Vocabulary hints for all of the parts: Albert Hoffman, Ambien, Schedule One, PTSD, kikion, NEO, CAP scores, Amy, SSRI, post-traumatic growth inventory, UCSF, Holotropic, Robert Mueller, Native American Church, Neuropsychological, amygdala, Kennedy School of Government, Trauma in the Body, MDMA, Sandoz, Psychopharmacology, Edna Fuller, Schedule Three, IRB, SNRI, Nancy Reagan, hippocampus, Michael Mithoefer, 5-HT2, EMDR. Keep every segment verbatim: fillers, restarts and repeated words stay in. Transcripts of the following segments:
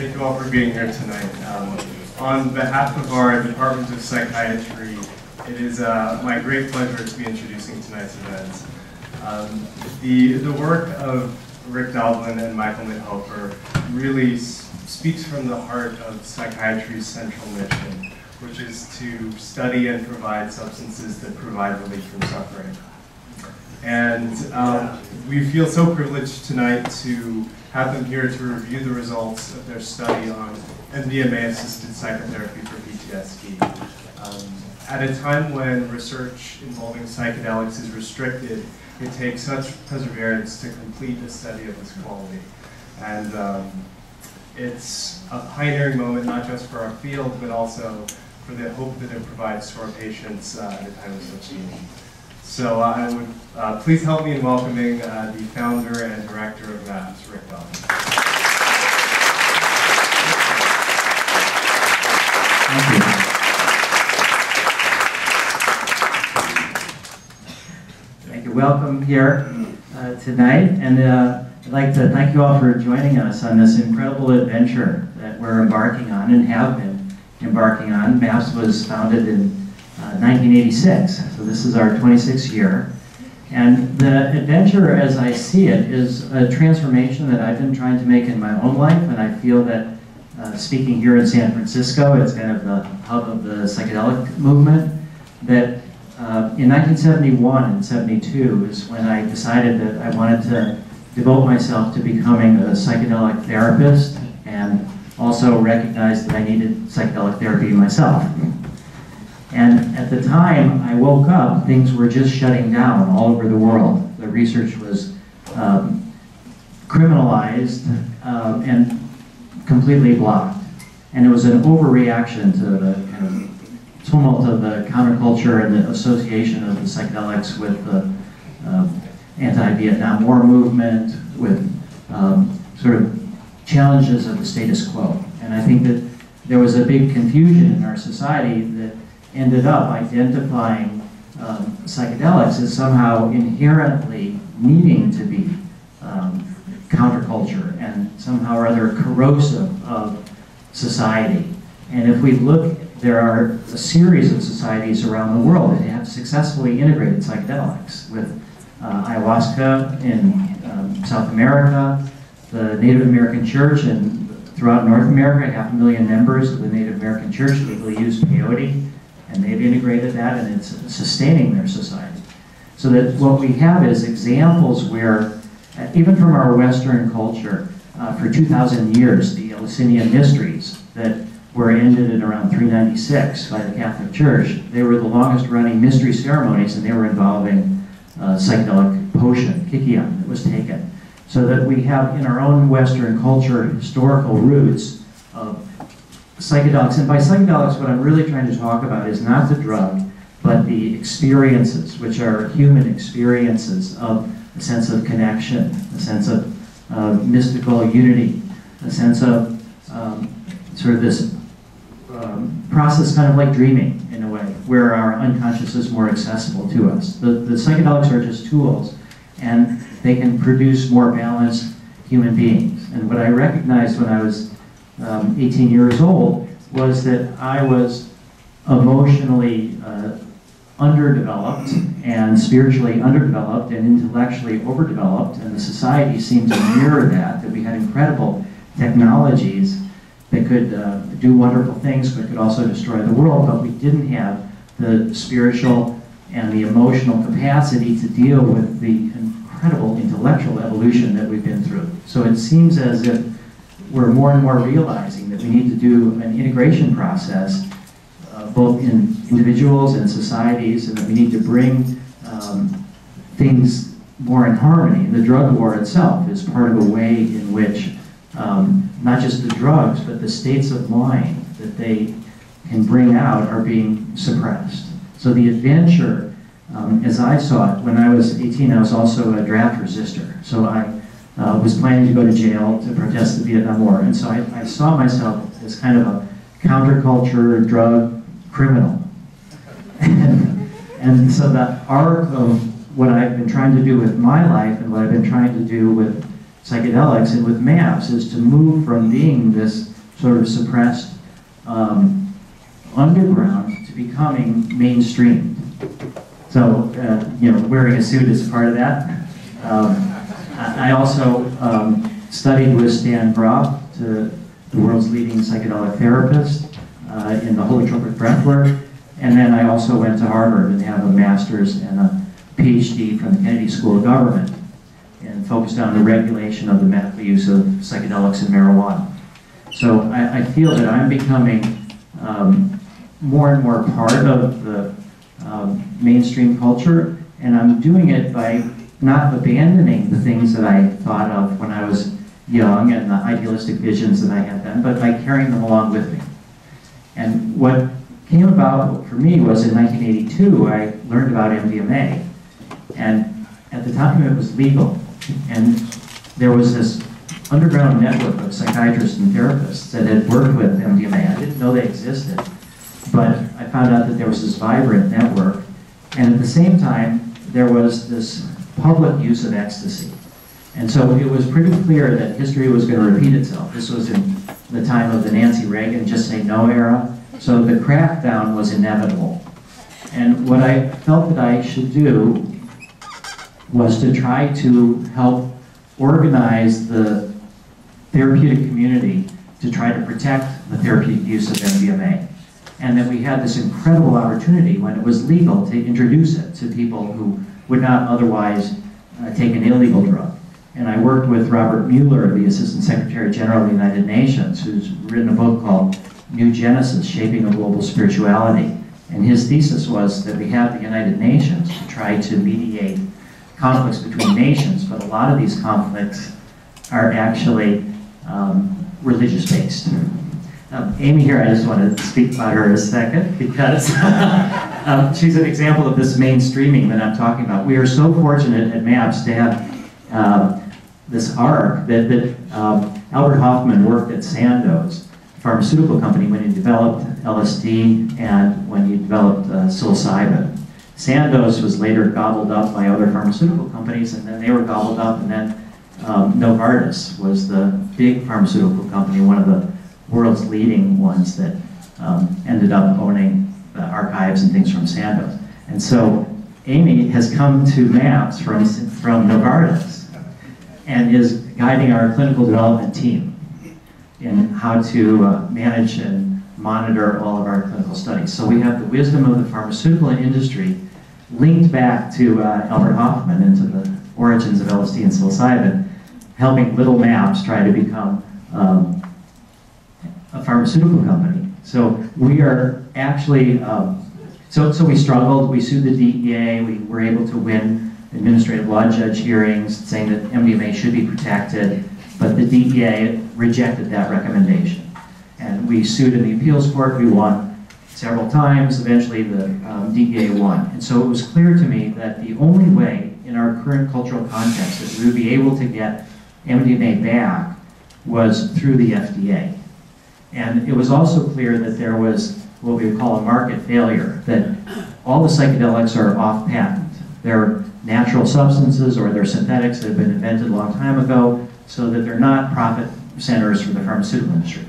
Thank you all for being here tonight. Um, on behalf of our Department of Psychiatry, it is uh, my great pleasure to be introducing tonight's event. Um, the, the work of Rick Doblin and Michael Mithoefer really speaks from the heart of psychiatry's central mission, which is to study and provide substances that provide relief from suffering. And um, we feel so privileged tonight to have them here to review the results of their study on M D M A-assisted psychotherapy for P T S D. Um, at a time when research involving psychedelics is restricted, it takes such perseverance to complete a study of this quality. And um, it's a pioneering moment, not just for our field, but also for the hope that it provides to our patients uh, at a time of such need. So uh, I would uh, please help me in welcoming uh, the founder and director of MAPS, Rick Doblin. Thank you. Thank you. Welcome here uh, tonight, and uh, I'd like to thank you all for joining us on this incredible adventure that we're embarking on and have been embarking on. MAPS was founded in Uh, nineteen eighty-six, so this is our twenty-sixth year. And the adventure, as I see it, is a transformation that I've been trying to make in my own life, and I feel that uh, speaking here in San Francisco, it's kind of the hub of the psychedelic movement, that uh, in nineteen seventy-one and seventy-two is when I decided that I wanted to devote myself to becoming a psychedelic therapist and also recognize that I needed psychedelic therapy myself. And at the time I woke up, things were just shutting down all over the world. The research was um, criminalized uh, and completely blocked. And it was an overreaction to the kind of tumult of the counterculture and the association of the psychedelics with the uh, anti-Vietnam War movement, with um, sort of challenges of the status quo. And I think that there was a big confusion in our society that ended up identifying um, psychedelics as somehow inherently needing to be um, counterculture and somehow or other corrosive of society. And if we look, there are a series of societies around the world that have successfully integrated psychedelics, with uh, ayahuasca in um, South America, the Native American Church, and throughout North America, half a million members of the Native American Church legally use peyote, and they've integrated that, and it's sustaining their society. So that what we have is examples where, uh, even from our Western culture, uh, for two thousand years, the Eleusinian mysteries that were ended in around three ninety-six by the Catholic Church, they were the longest running mystery ceremonies, and they were involving uh, psychedelic potion, kikion, that was taken. So that we have in our own Western culture historical roots of psychedelics. And by psychedelics, what I'm really trying to talk about is not the drug, but the experiences, which are human experiences of a sense of connection, a sense of uh, mystical unity, a sense of um, sort of this um, process kind of like dreaming in a way, where our unconscious is more accessible to us. The, the psychedelics are just tools, and they can produce more balanced human beings. And what I recognized when I was Um, eighteen years old was that I was emotionally uh, underdeveloped and spiritually underdeveloped and intellectually overdeveloped, and the society seemed to mirror that, that we had incredible technologies that could uh, do wonderful things but could also destroy the world, but we didn't have the spiritual and the emotional capacity to deal with the incredible intellectual evolution that we've been through. So it seems as if we're more and more realizing that we need to do an integration process, uh, both in individuals and societies, and that we need to bring um, things more in harmony. The drug war itself is part of a way in which um, not just the drugs, but the states of mind that they can bring out are being suppressed. So the adventure, um, as I saw it, when I was eighteen, I was also a draft resister. So I Uh, was planning to go to jail to protest the Vietnam War. And so I, I saw myself as kind of a counterculture drug criminal. and, and so the arc of what I've been trying to do with my life and what I've been trying to do with psychedelics and with MAPS is to move from being this sort of suppressed um, underground to becoming mainstream. So, uh, you know, wearing a suit is part of that. Um, I also um, studied with Stan Braff, the world's leading psychedelic therapist, uh, in the holotropic breathwork, and then I also went to Harvard and have a master's and a PhD from the Kennedy School of Government, and focused on the regulation of the medical use of psychedelics and marijuana. So I, I feel that I'm becoming um, more and more part of the Um, mainstream culture, and I'm doing it by not abandoning the things that I thought of when I was young and the idealistic visions that I had then, but by carrying them along with me. And what came about for me was in nineteen eighty-two, I learned about M D M A, and at the time it was legal, and there was this underground network of psychiatrists and therapists that had worked with M D M A. I didn't know they existed, but I found out that there was this vibrant network, and at the same time, there was this public use of ecstasy. And so it was pretty clear that history was going to repeat itself. This was in the time of the Nancy Reagan, just say no era, so the crackdown was inevitable. And what I felt that I should do was to try to help organize the therapeutic community to try to protect the therapeutic use of M D M A. And that we had this incredible opportunity when it was legal to introduce it to people who would not otherwise uh, take an illegal drug. And I worked with Robert Mueller, the Assistant Secretary General of the United Nations, who's written a book called New Genesis, Shaping a Global Spirituality. And his thesis was that we have the United Nations to try to mediate conflicts between nations, but a lot of these conflicts are actually um, religious-based. Um, Amy here, I just want to speak about her a second, because um, she's an example of this mainstreaming that I'm talking about. We are so fortunate at MAPS to have um, this arc that, that um, Albert Hoffman worked at Sandoz, a pharmaceutical company, when he developed L S D and when he developed uh, psilocybin. Sandoz was later gobbled up by other pharmaceutical companies, and then they were gobbled up, and then um, Novartis was the big pharmaceutical company, one of the world's leading ones that um, ended up owning the archives and things from Sandoz. And so Amy has come to MAPS from, from Novartis and is guiding our clinical development team in how to uh, manage and monitor all of our clinical studies. So we have the wisdom of the pharmaceutical industry linked back to uh, Albert Hoffman and to the origins of L S D and psilocybin, helping little MAPS try to become um, a pharmaceutical company. So we are actually, um, so, so we struggled, we sued the D E A, we were able to win administrative law judge hearings saying that M D M A should be protected, but the D E A rejected that recommendation. And we sued in the appeals court, we won several times, eventually the um, D E A won. And so it was clear to me that the only way in our current cultural context that we would be able to get M D M A back was through the F D A. And it was also clear that there was what we would call a market failure, that all the psychedelics are off patent. They're natural substances or they're synthetics that have been invented a long time ago, so that they're not profit centers for the pharmaceutical industry.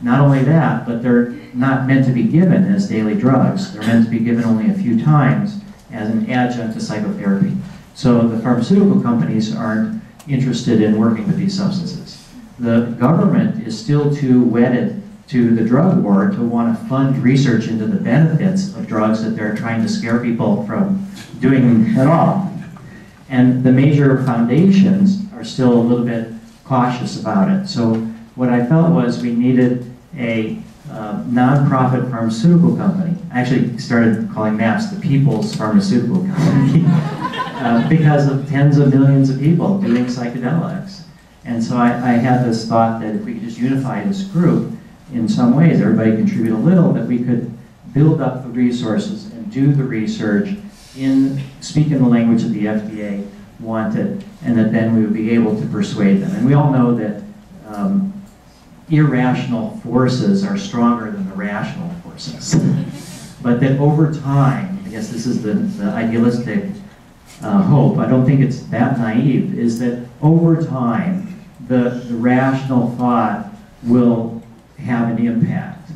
Not only that, but they're not meant to be given as daily drugs. They're meant to be given only a few times as an adjunct to psychotherapy. So the pharmaceutical companies aren't interested in working with these substances. The government is still too wedded to the drug war to want to fund research into the benefits of drugs that they're trying to scare people from doing at all. And the major foundations are still a little bit cautious about it. So what I felt was we needed a uh, nonprofit pharmaceutical company. I actually started calling MAPS the People's Pharmaceutical Company uh, because of tens of millions of people doing psychedelics. And so I, I had this thought that if we could just unify this group, in some ways, everybody contribute a little, that we could build up the resources and do the research, in speak in the language that the F D A wanted, and that then we would be able to persuade them. And we all know that um, irrational forces are stronger than the rational forces. But that over time, I guess this is the, the idealistic uh, hope, I don't think it's that naive, is that over time, the, the rational thought will have an impact.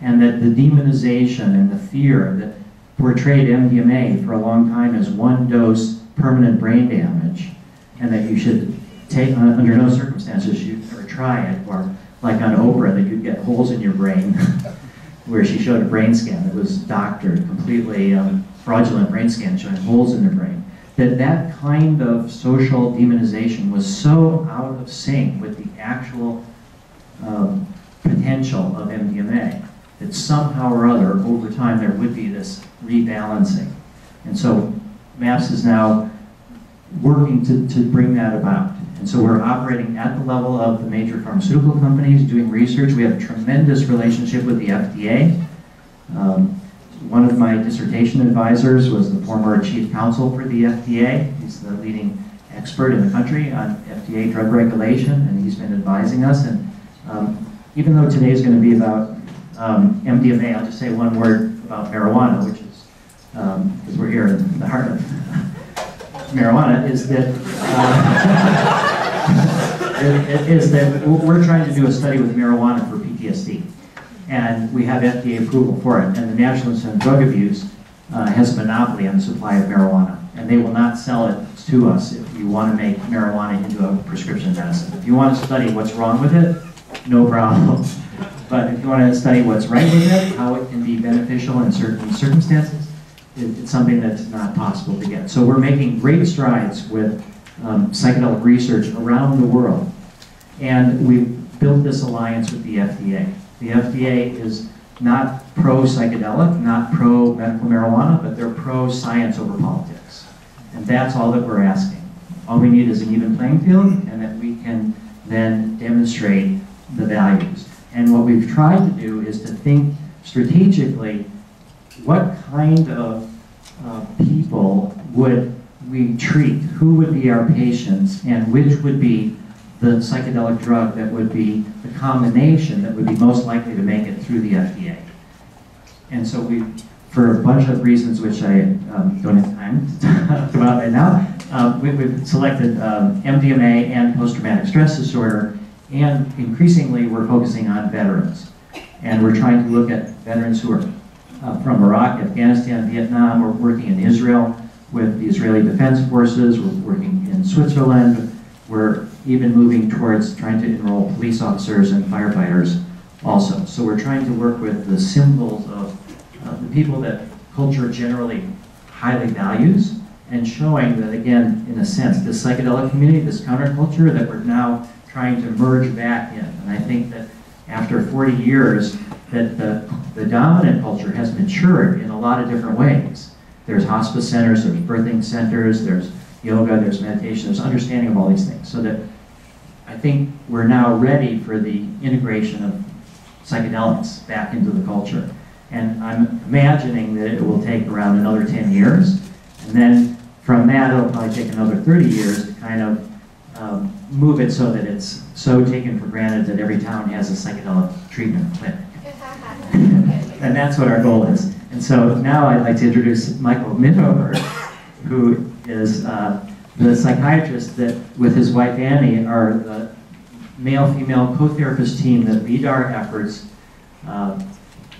And that the demonization and the fear that portrayed M D M A for a long time as one dose permanent brain damage, and that you should take, under no circumstances, you or try it, or like on Oprah, that you'd get holes in your brain, where she showed a brain scan that was doctored, completely um, fraudulent brain scan showing holes in the brain. That that kind of social demonization was so out of sync with the actual um, potential of M D M A that somehow or other, over time, there would be this rebalancing. And so MAPS is now working to, to bring that about. And so we're operating at the level of the major pharmaceutical companies, doing research. We have a tremendous relationship with the F D A. Um, One of my dissertation advisors was the former chief counsel for the F D A. He's the leading expert in the country on F D A drug regulation, and he's been advising us. And um, even though today is going to be about um, M D M A, I'll just say one word about marijuana, which is, because um, we're here in the heart of marijuana, is that, uh, it, it is that we're trying to do a study with marijuana for P T S D. And we have F D A approval for it. And the National Institute of Drug Abuse uh, has a monopoly on the supply of marijuana. And they will not sell it to us if you want to make marijuana into a prescription medicine. If you want to study what's wrong with it, no problem. But if you want to study what's right with it, how it can be beneficial in certain circumstances, it, it's something that's not possible to get. So we're making great strides with um, psychedelic research around the world. And we've built this alliance with the F D A. The F D A is not pro-psychedelic, not pro-medical marijuana, but they're pro-science over politics. And that's all that we're asking. All we need is an even playing field, and that we can then demonstrate the values. And what we've tried to do is to think strategically, what kind of uh, people would we treat? Who would be our patients, and which would be the psychedelic drug that would be the combination that would be most likely to make it through the F D A. And so we, for a bunch of reasons which I um, don't have time to talk about right now, uh, we, we've selected um, M D M A and post-traumatic stress disorder, and increasingly we're focusing on veterans. And we're trying to look at veterans who are uh, from Iraq, Afghanistan, Vietnam. We're working in Israel with the Israeli Defense Forces. We're working in Switzerland. We're even moving towards trying to enroll police officers and firefighters also. So we're trying to work with the symbols of uh, the people that culture generally highly values, and showing that, again, in a sense, this psychedelic community, this counterculture that we're now trying to merge back in. And I think that after forty years, that the, the dominant culture has matured in a lot of different ways. There's hospice centers, there's birthing centers, there's yoga, there's meditation, there's understanding of all these things. So that I think we're now ready for the integration of psychedelics back into the culture. And I'm imagining that it will take around another ten years. And then from that, it'll probably take another thirty years to kind of um, move it so that it's so taken for granted that every town has a psychedelic treatment clinic. And that's what our goal is. And so now I'd like to introduce Michael Mithoefer, who is uh, the psychiatrist that, with his wife Annie, are the male-female co-therapist team that lead our efforts uh,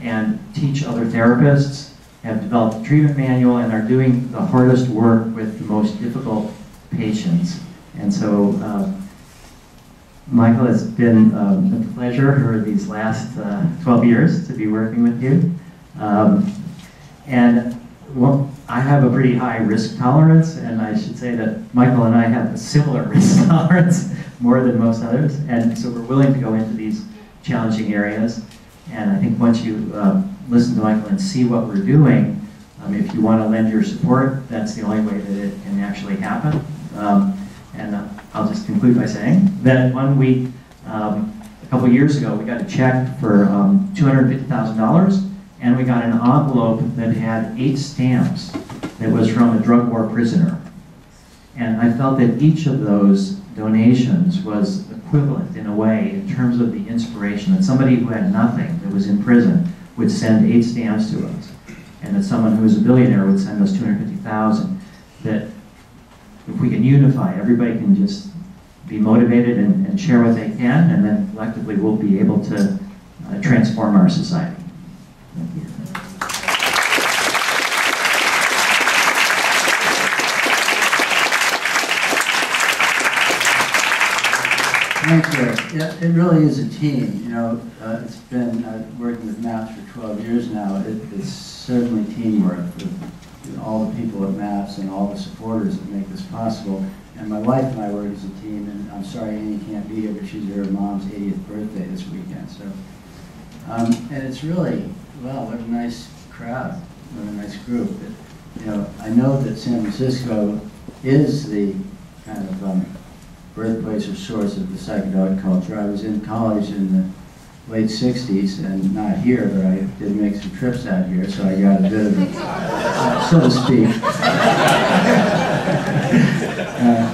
and teach other therapists, have developed a treatment manual, and are doing the hardest work with the most difficult patients. And so, uh, Michael, it's been um, a pleasure for these last uh, twelve years to be working with you. Um, and well, I have a pretty high risk tolerance, and I should say that Michael and I have a similar risk tolerance, more than most others, and so we're willing to go into these challenging areas. And I think once you uh, listen to Michael and see what we're doing, um, if you want to lend your support, that's the only way that it can actually happen. Um, and uh, I'll just conclude by saying that one week, um, a couple years ago, we got a check for um, two hundred fifty thousand dollars. And we got an envelope that had eight stamps that was from a drug war prisoner. And I felt that each of those donations was equivalent in a way in terms of the inspiration that somebody who had nothing, that was in prison, would send eight stamps to us. And that someone who was a billionaire would send us two hundred fifty thousand dollars. That if we can unify, everybody can just be motivated and, and share what they can, and then collectively we'll be able to uh, transform our society. Thank you. Thank you. Yeah, it really is a team. You know, uh, it's been uh, working with MAPS for twelve years now. It, it's certainly teamwork with all the people at MAPS and all the supporters that make this possible. And my wife and I work as a team. And I'm sorry Annie can't be here, but she's her mom's eightieth birthday this weekend. So, um, and it's really, wow, what a nice crowd, what a nice group. It, you know, I know that San Francisco is the kind of um, birthplace or source of the psychedelic culture. I was in college in the late sixties, and not here, but I did make some trips out here, so I got a bit of it, uh, so to speak. uh,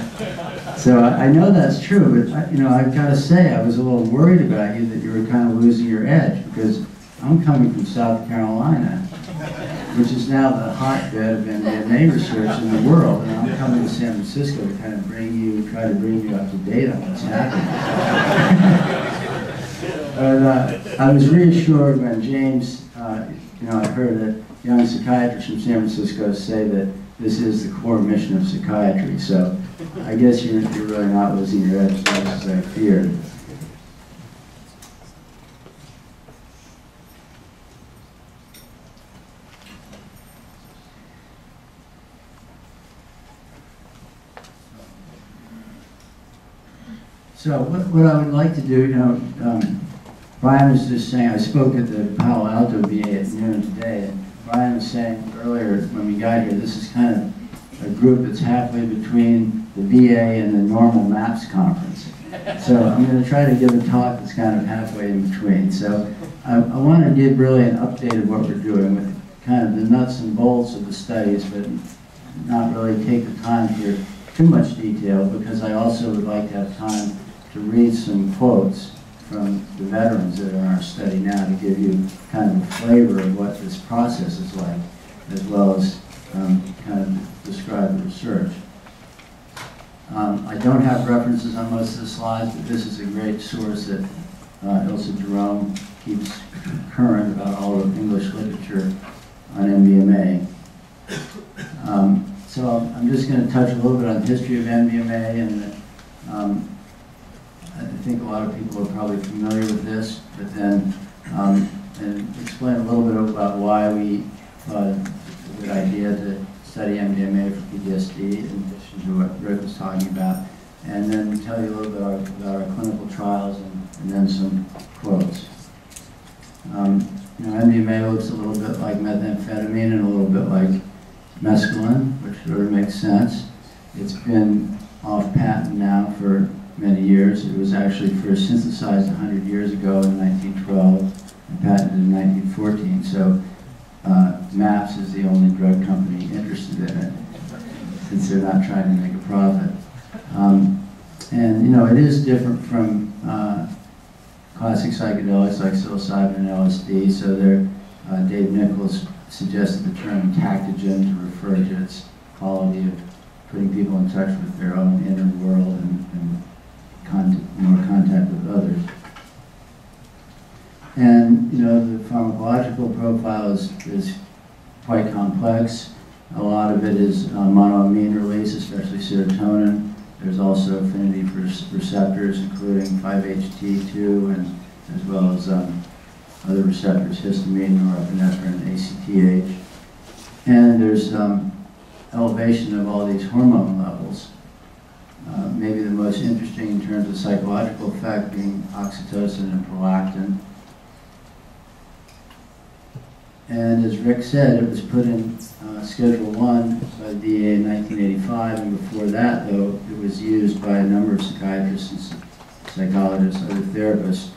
so I, I know that's true, but I, you know, I've got to say, I was a little worried about you that you were kind of losing your edge, because I'm coming from South Carolina, which is now the hotbed of M D M A research in the world, and I'm coming to San Francisco to kind of bring you, try to bring you up to date on what's happening. But uh, I was reassured when James, uh, you know, I heard a young psychiatrist from San Francisco say that this is the core mission of psychiatry, so I guess you're, you're really not losing your edge as much as I feared. So what, what I would like to do, you know, um, Brian was just saying, I spoke at the Palo Alto V A at noon today, and Brian was saying earlier when we got here, this is kind of a group that's halfway between the V A and the normal MAPS conference. So I'm going to try to give a talk that's kind of halfway in between. So I, I want to give really an update of what we're doing with kind of the nuts and bolts of the studies, but not really take the time for too much detail, because I also would like to have time to read some quotes from the veterans that are in our study now to give you kind of a flavor of what this process is like, as well as um, kind of describe the research. Um, I don't have references on most of the slides, but this is a great source that uh, Ilsa Jerome keeps current about all of English literature on M D M A. Um, so I'm just going to touch a little bit on the history of M D M A, and um, I think a lot of people are probably familiar with this, but then um, and explain a little bit about why we thought it was a good idea to study M D M A for P T S D, in addition to what Rick was talking about, and then tell you a little bit about our, about our clinical trials, and, and then some quotes. Um, you know, M D M A looks a little bit like methamphetamine and a little bit like mescaline, which sort of makes sense. It's been off patent now for many years. It was actually first synthesized one hundred years ago in nineteen twelve and patented in nineteen fourteen. So uh, MAPS is the only drug company interested in it, since they're not trying to make a profit. Um, and you know, it is different from uh, classic psychedelics like psilocybin and L S D. So there, uh, Dave Nichols suggested the term tactogen to refer to its quality of putting people in touch with their own inner world and, and Contact, more contact with others. And, you know, the pharmacological profile is, is quite complex. A lot of it is uh, monoamine release, especially serotonin. There's also affinity for receptors, including five H T two, and as well as um, other receptors, histamine, norepinephrine, A C T H. And there's um, elevation of all these hormone levels. Uh, maybe the most interesting in terms of psychological effect being oxytocin and prolactin. And as Rick said, it was put in uh, Schedule one by the D E A in nineteen eighty-five, and before that, though, it was used by a number of psychiatrists and psychologists, other therapists,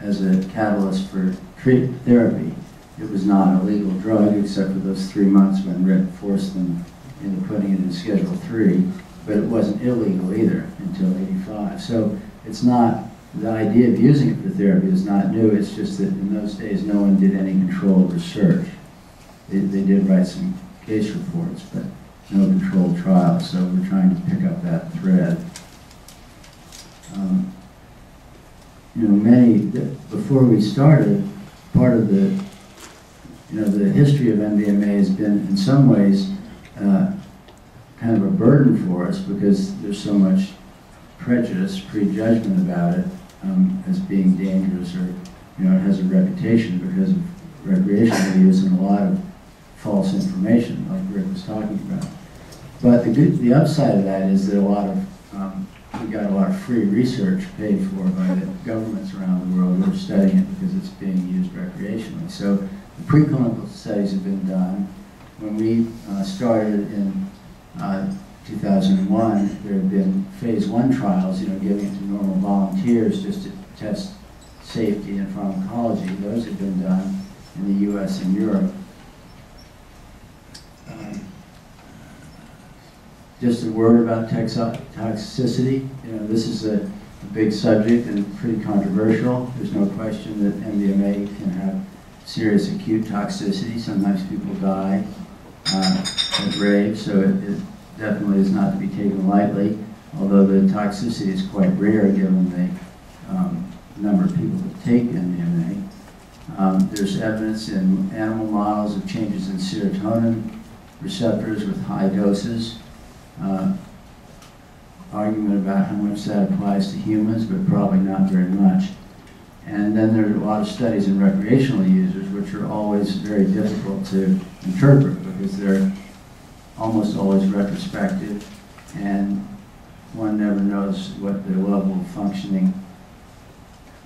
as a catalyst for treatment therapy. It was not a legal drug, except for those three months when Rick forced them into putting it in Schedule three. But it wasn't illegal either until eighty-five. So it's not, the idea of using it for therapy is not new, it's just that in those days no one did any controlled research. They, they did write some case reports, but no controlled trials, so we're trying to pick up that thread. Um, you know, May, before we started, part of the, you know, the history of M D M A has been, in some ways, uh, kind of a burden for us because there's so much prejudice, prejudgment about it um, as being dangerous, or, you know, it has a reputation because of recreational use and a lot of false information, like Rick was talking about. But the good, the upside of that is that a lot of, um, we got a lot of free research paid for by the governments around the world who are studying it because it's being used recreationally. So the preclinical studies have been done. When we uh, started in uh, two thousand one, there have been phase one trials, you know, giving it to normal volunteers just to test safety and pharmacology. Those have been done in the U S and Europe. Um, just a word about toxicity. You know, this is a, a big subject and pretty controversial. There's no question that M D M A can have serious acute toxicity. Sometimes people die uh, at raves, so it, it definitely is not to be taken lightly, although the toxicity is quite rare given the um, number of people that take M D M A. Um, there's evidence in animal models of changes in serotonin receptors with high doses. Uh, argument about how much that applies to humans, but probably not very much. And then there are a lot of studies in recreational users, which are always very difficult to interpret because they're almost always retrospective, and one never knows what the level of functioning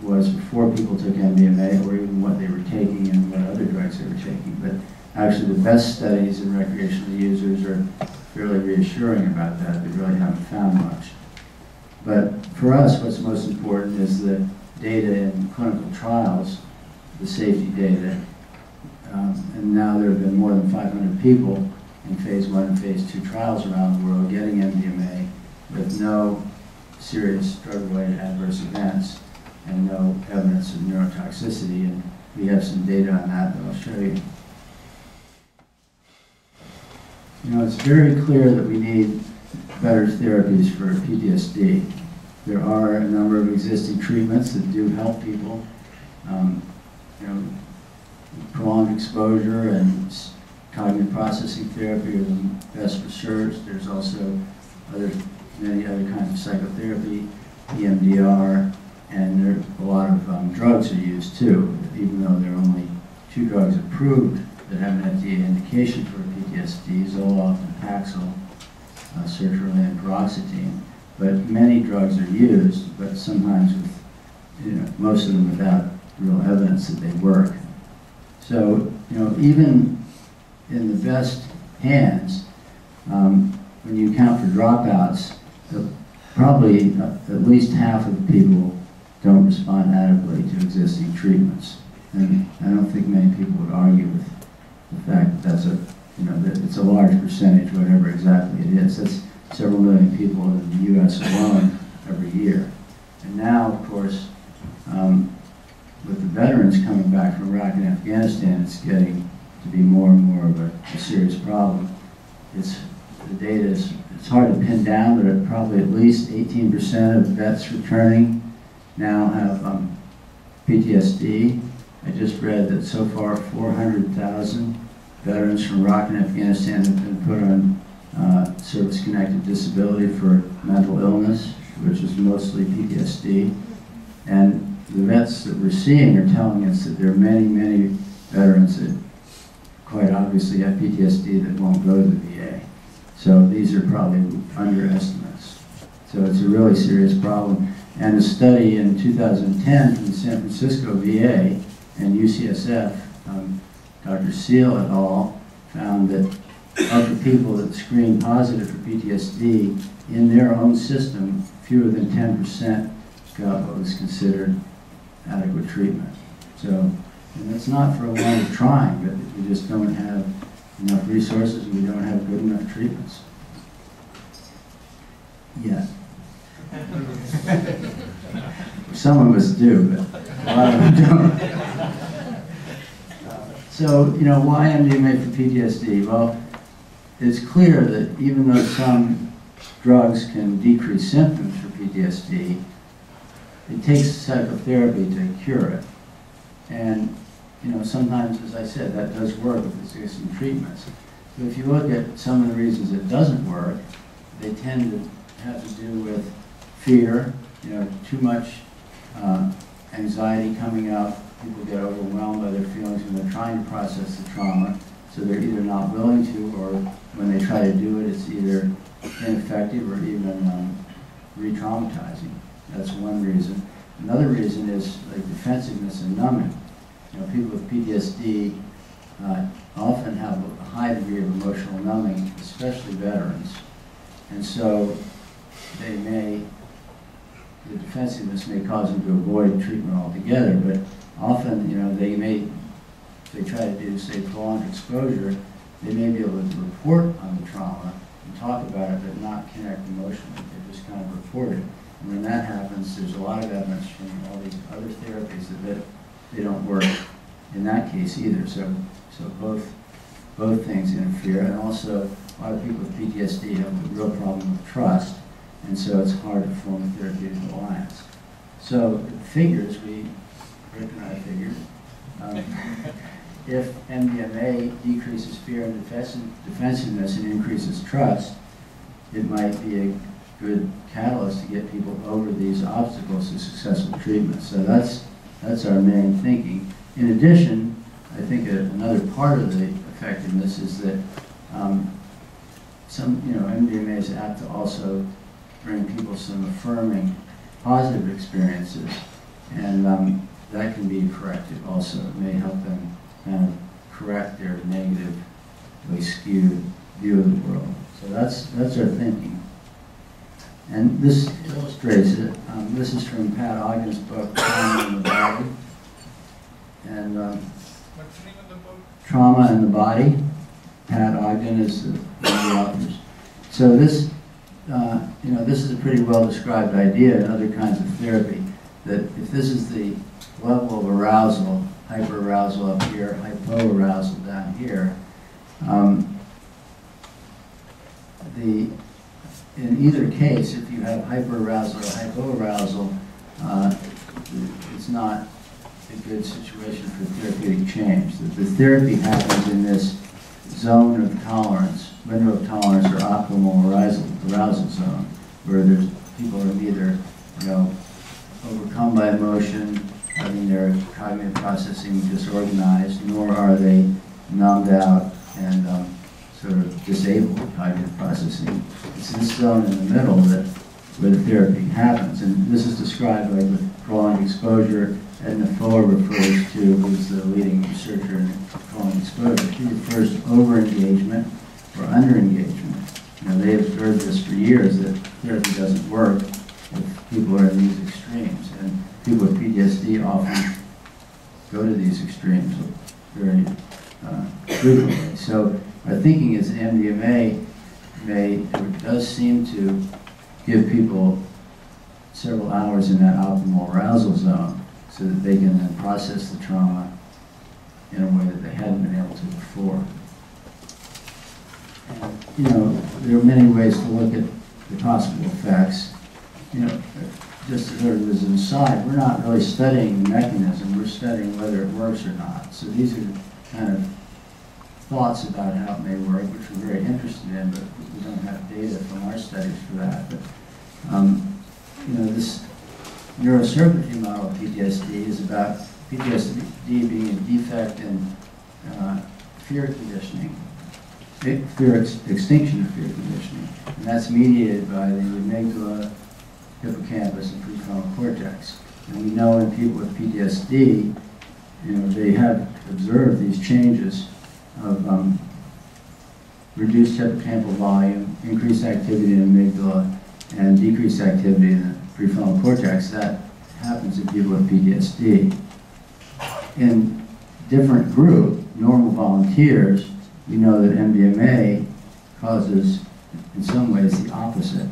was before people took M D M A, or even what they were taking and what other drugs they were taking. But actually the best studies in recreational users are fairly reassuring about that. They really haven't found much. But for us, what's most important is the data in clinical trials, the safety data, um, and now there have been more than five hundred people in phase one and phase two trials around the world getting M D M A with no serious drug-related adverse events and no evidence of neurotoxicity, and we have some data on that that I'll show you. You know, it's very clear that we need better therapies for P T S D. There are a number of existing treatments that do help people. Um, you know, prolonged exposure and cognitive processing therapy are the best research. There's also other, many other kinds of psychotherapy, E M D R, and there, a lot of um, drugs are used too, even though there are only two drugs approved that have an F D A indication for P T S D, Zoloft and Paxil, uh, sertraline and paroxetine. But many drugs are used, but sometimes with, you know, most of them without real evidence that they work. So, you know, even in the best hands, um, when you count for dropouts, the, probably at least half of the people don't respond adequately to existing treatments. And I don't think many people would argue with the fact that that's a, you know, that it's a large percentage, whatever exactly it is. That's several million people in the U S alone every year. And now, of course, um, with the veterans coming back from Iraq and Afghanistan, it's getting to be more and more of a, a serious problem. It's, the data is, it's hard to pin down, but probably at least eighteen percent of vets returning now have um, P T S D. I just read that so far four hundred thousand veterans from Iraq and Afghanistan have been put on uh, service-connected disability for mental illness, which is mostly P T S D. And the vets that we're seeing are telling us that there are many, many veterans that quite obviously have P T S D that won't go to the V A. So these are probably underestimates. So it's a really serious problem. And a study in two thousand ten from the San Francisco V A and U C S F, um, Doctor Seal et al. Found that of the people that screen positive for P T S D, in their own system, fewer than ten percent got what was considered adequate treatment. So, and that's not for a lot of trying, but we just don't have enough resources and we don't have good enough treatments. Yet. Some of us do, but a lot of them don't. Uh, so, you know, why M D M A for P T S D? Well, it's clear that even though some drugs can decrease symptoms for P T S D, It takes psychotherapy to cure it. And, you know, sometimes, as I said, that does work if it's using treatments. But if you look at some of the reasons it doesn't work, they tend to have to do with fear, you know, too much uh, anxiety coming up. People get overwhelmed by their feelings when they're trying to process the trauma. So they're either not willing to, or when they try to do it, it's either ineffective or even um, re-traumatizing. That's one reason. Another reason is like defensiveness and numbing. You know, people with P T S D uh, often have a high degree of emotional numbing, especially veterans. And so they may, the defensiveness may cause them to avoid treatment altogether, but often, you know, they may, if they try to do, say, prolonged exposure, they may be able to report on the trauma and talk about it, but not connect emotionally. They just kind of report it. And when that happens, there's a lot of evidence from all these other therapies that they don't work in that case either. So, so both, both things interfere. And also, a lot of people with P T S D have a real problem with trust, and so it's hard to form a therapeutic alliance. So figures, we, Rick and I figured, um, if M D M A decreases fear and defensiveness and increases trust, it might be a good catalyst to get people over these obstacles to successful treatment. So that's, that's our main thinking. In addition, I think a, another part of the effectiveness is that um, some, you know, M D M A is apt to also bring people some affirming, positive experiences, and um, that can be corrective also. It may help them kind of correct their negatively skewed view of the world. So that's, that's our thinking. And this illustrates it. Um, this is from Pat Ogden's book, Trauma in the Body. And, um, what's the name of the book? Trauma in the Body. Pat Ogden is the, one of the authors. So this, uh, you know, this is a pretty well-described idea in other kinds of therapy, that if this is the level of arousal, hyperarousal up here, hypoarousal down here, um, the, in either case, if you have hyperarousal or hypoarousal, uh, it's not a good situation for therapeutic change. The, the therapy happens in this zone of tolerance, window of tolerance, or optimal arousal, arousal zone, where there's, people are neither, you know, overcome by emotion, having their cognitive processing disorganized, nor are they numbed out and um, sort of disabled cognitive processing. It's this zone in the middle that where the therapy happens, and this is described like with prolonged exposure. Edna Fuller refers to, who's the leading researcher in prolonged exposure, she refers to over-engagement or under-engagement. Now they observed this for years, that therapy doesn't work if people are in these extremes, and people with P T S D often go to these extremes very uh, frequently. So our thinking is M D M A may, does seem to give people several hours in that optimal arousal zone so that they can then process the trauma in a way that they hadn't been able to before. And, you know, there are many ways to look at the possible effects. You know, just as sort of as an aside, we're not really studying the mechanism, we're studying whether it works or not. So these are kind of thoughts about how it may work, which we're very interested in, but we don't have data from our studies for that. But, um, you know, this neurocircuitry model of P T S D is about P T S D being a defect in uh, fear conditioning, fear ex extinction of fear conditioning. And that's mediated by the amygdala, hippocampus, and prefrontal cortex. And we know in people with P T S D, you know, they have observed these changes of um, reduced hippocampal volume, increased activity in amygdala, and decreased activity in the prefrontal cortex. That happens in people with P T S D. In different group, normal volunteers, we know that M D M A causes, in some ways, the opposite.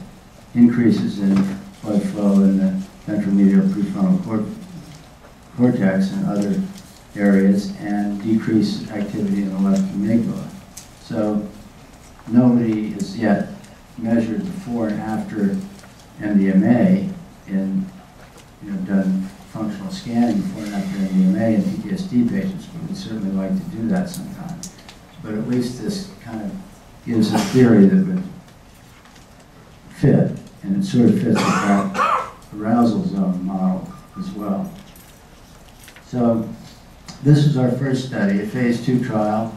Increases in blood flow in the ventromedial prefrontal cort cortex and other areas, and decreased activity in the left amygdala. So nobody has yet measured before and after M D M A in you know, done functional scanning before and after M D M A and P T S D patients, but we'd certainly like to do that sometime. But at least this kind of gives a theory that would fit, and it sort of fits with that arousal zone model as well. So this is our first study, a phase two trial.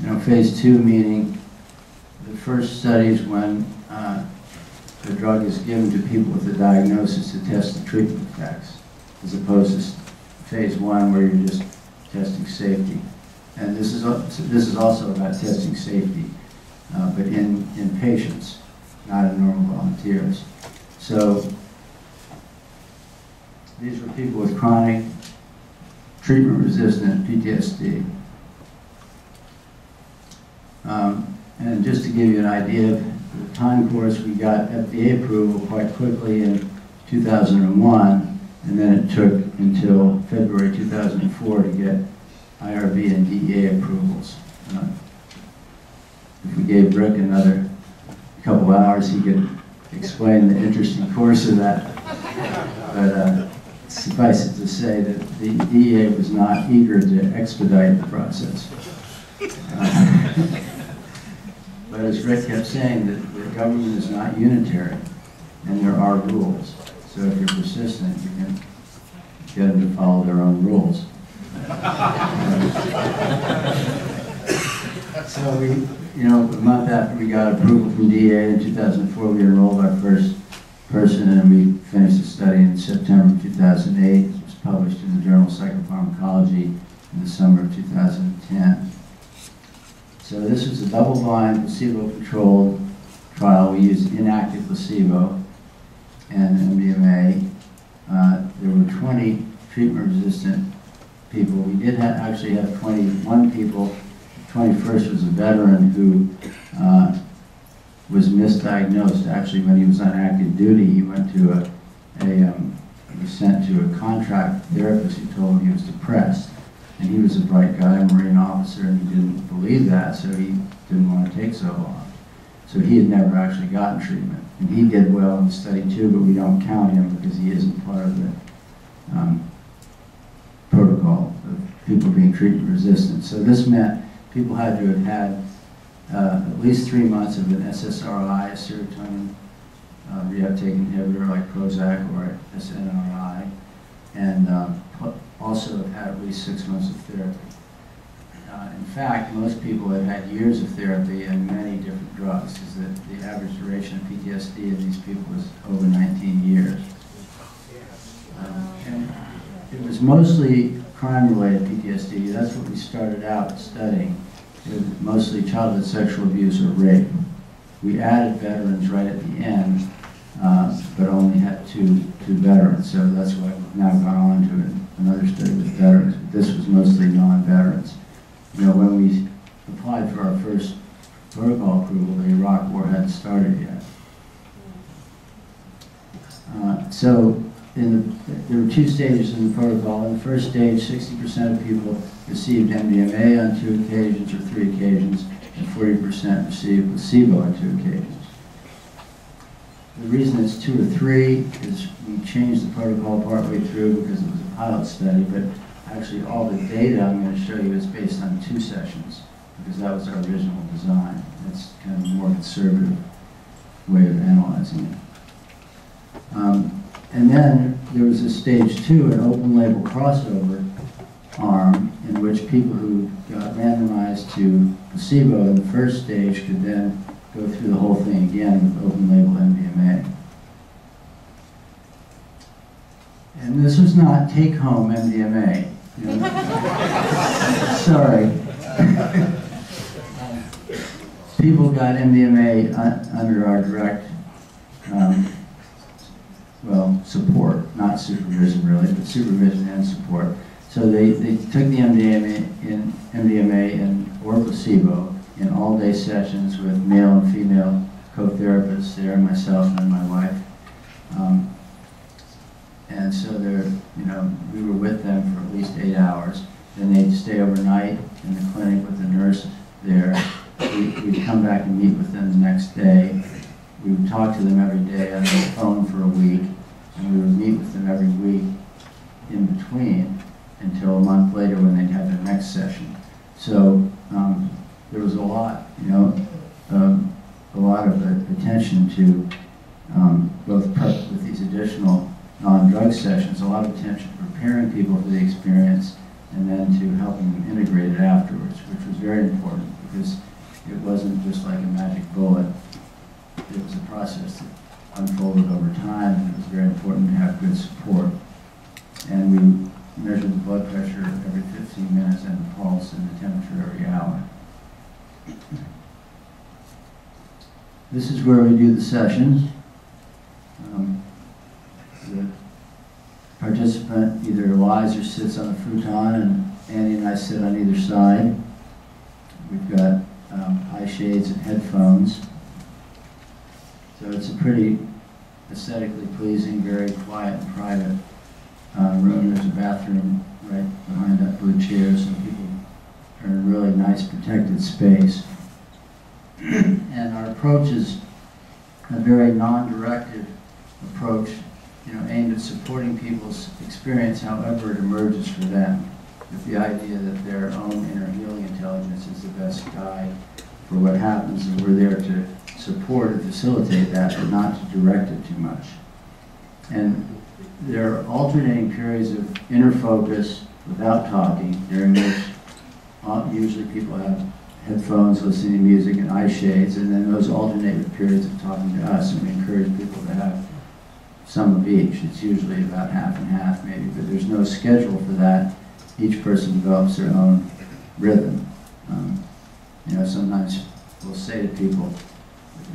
You know, phase two meaning the first study is when uh, the drug is given to people with the diagnosis to test the treatment effects, as opposed to phase one where you're just testing safety. And this is, this is also about testing safety, uh, but in, in patients, not in normal volunteers. So these were people with chronic treatment-resistant P T S D. Um, and just to give you an idea of the time course, we got F D A approval quite quickly in two thousand one, and then it took until February two thousand four to get I R B and D E A approvals. Uh, if we gave Rick another couple hours, he could explain the interesting course of that. But uh, suffice it to say that the D E A was not eager to expedite the process. Uh, but as Rick kept saying, that the government is not unitary, and there are rules. So if you're persistent, you can get them to follow their own rules. So we, you know, a month after we got approval from D E A in two thousand four, we enrolled our first person, and we finished the study in September two thousand eight. It was published in the journal Psychopharmacology in the summer of two thousand ten. So this was a double-blind, placebo-controlled trial. We used inactive placebo and M D M A. Uh, there were twenty treatment-resistant people. We did ha actually have twenty-one people. The twenty-first was a veteran who uh, was misdiagnosed. Actually, when he was on active duty, he went to a, a um, he was sent to a contract therapist who told him he was depressed. And he was a bright guy, a Marine officer, and he didn't believe that, so he didn't want to take so long. So he had never actually gotten treatment. And he did well in the study too, but we don't count him because he isn't part of the um, protocol of people being treatment resistant. So this meant people had to have had uh, at least three months of an S S R I, a serotonin uh, reuptake inhibitor like Prozac or S N R I, and uh, also have had at least six months of therapy. Uh, in fact, most people have had years of therapy and many different drugs, because the, the average duration of P T S D in these people is over nineteen years. Um, and it was mostly crime-related P T S D. That's what we started out studying, with mostly childhood sexual abuse or rape. We added veterans right at the end, uh, but only had two, two veterans, so that's why we've now gone on to it. Another study with veterans, but this was mostly non-veterans. You know, when we applied for our first protocol approval, the Iraq War hadn't started yet. Uh, so, in the, there were two stages in the protocol. In the first stage, sixty percent of people received M D M A on two occasions or three occasions, and forty percent received placebo on two occasions. The reason it's two or three is we changed the protocol partway through because it was a pilot study, but actually all the data I'm going to show you is based on two sessions because that was our original design. That's kind of a more conservative way of analyzing it. Um, and then there was a stage two, an open label crossover arm in which people who got randomized to placebo in the first stage could then go through the whole thing again with open label M D M A. And this was not take home M D M A. You know? Sorry. People got M D M A un under our direct, um, well, support, not supervision really, but supervision and support. So they, they took the M D M A in, M D M A and or placebo in all-day sessions with male and female co-therapists there, myself and my wife. Um, and so they're, you know, we were with them for at least eight hours. Then they'd stay overnight in the clinic with the nurse there. We, we'd come back and meet with them the next day. We would talk to them every day on the phone for a week. and we would meet with them every week in between until a month later when they'd have their next session. So um, there was a lot, you know, um, a lot of attention to um, both with these additional non-drug sessions, a lot of attention to preparing people for the experience and then to helping them integrate it afterwards, which was very important because it wasn't just like a magic bullet. It was a process that unfolded over time, and it was very important to have good support. And we measured the blood pressure every fifteen minutes and the pulse and the temperature every hour. This is where we do the sessions. Um, the participant either lies or sits on a futon, and Annie and I sit on either side. We've got um, eye shades and headphones. So it's a pretty aesthetically pleasing, very quiet and private uh, room. There's a bathroom right behind that blue chair, so people are in a really nice protected space. And our approach is a very non-directive approach, you know, aimed at supporting people's experience however it emerges for them, with the idea that their own inner healing intelligence is the best guide for what happens, and we're there to support and facilitate that, but not to direct it too much. And there are alternating periods of inner focus without talking, during which usually people have headphones, listening to music, and eye shades, and then those alternate with periods of talking to us, and we encourage people to have some of each. It's usually about half and half, maybe, but there's no schedule for that. Each person develops their own rhythm. Um, you know, sometimes we'll say to people,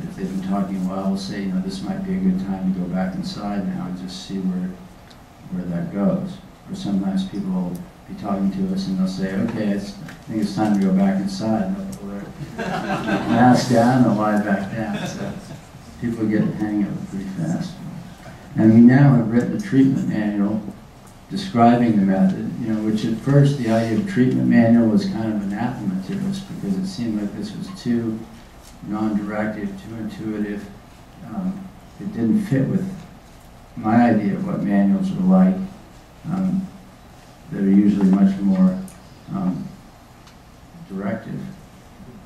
if they've been talking a while, we'll say, you know, this might be a good time to go back inside now and just see where where that goes. Or sometimes people will be talking to us and they'll say, okay, it's, I think it's time to go back inside. And they'll pull their mask down and lie back down. So people get the hang of it pretty fast. And we now have written a treatment manual describing the method, you know, which at first the idea of treatment manual was kind of anathema to us because it seemed like this was too non-directive, too intuitive. Um, it didn't fit with my idea of what manuals are like. Um, they're usually much more um, directive.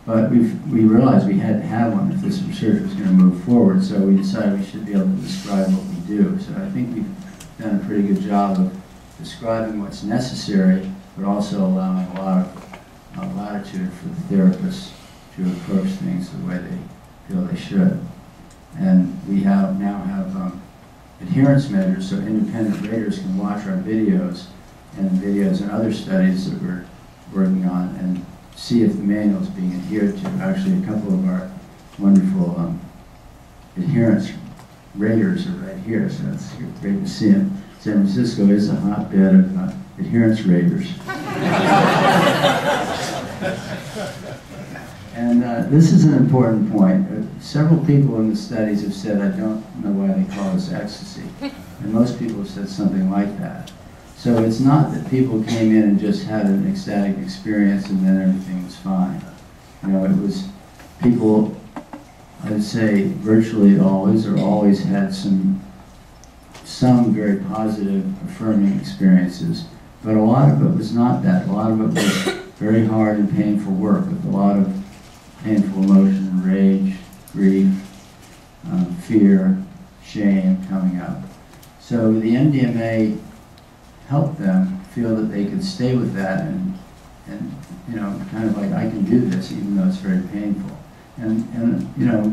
But we've, we realized we had to have one if this research was going to move forward, so we decided we should be able to describe what we do. So I think we've done a pretty good job of describing what's necessary, but also allowing a lot of uh, latitude for the therapists to approach things the way they feel they should. And we have now have um, adherence measures, so independent raters can watch our videos and videos and other studies that we're working on and see if the manual is being adhered to. Actually, a couple of our wonderful um, adherence raters are right here, so it's great to see them. San Francisco is a hotbed of uh, adherence raters. And uh, this is an important point. Uh, several people in the studies have said, I don't know why they call this ecstasy. And most people have said something like that. So it's not that people came in and just had an ecstatic experience and then everything was fine. You know, it was people, I would say, virtually always or always had some, some very positive, affirming experiences. But a lot of it was not that. A lot of it was very hard and painful work with a lot of painful emotion, rage, grief, um, fear, shame coming up. So the M D M A helped them feel that they could stay with that and, and you know, kind of like, I can do this even though it's very painful. And, and you know,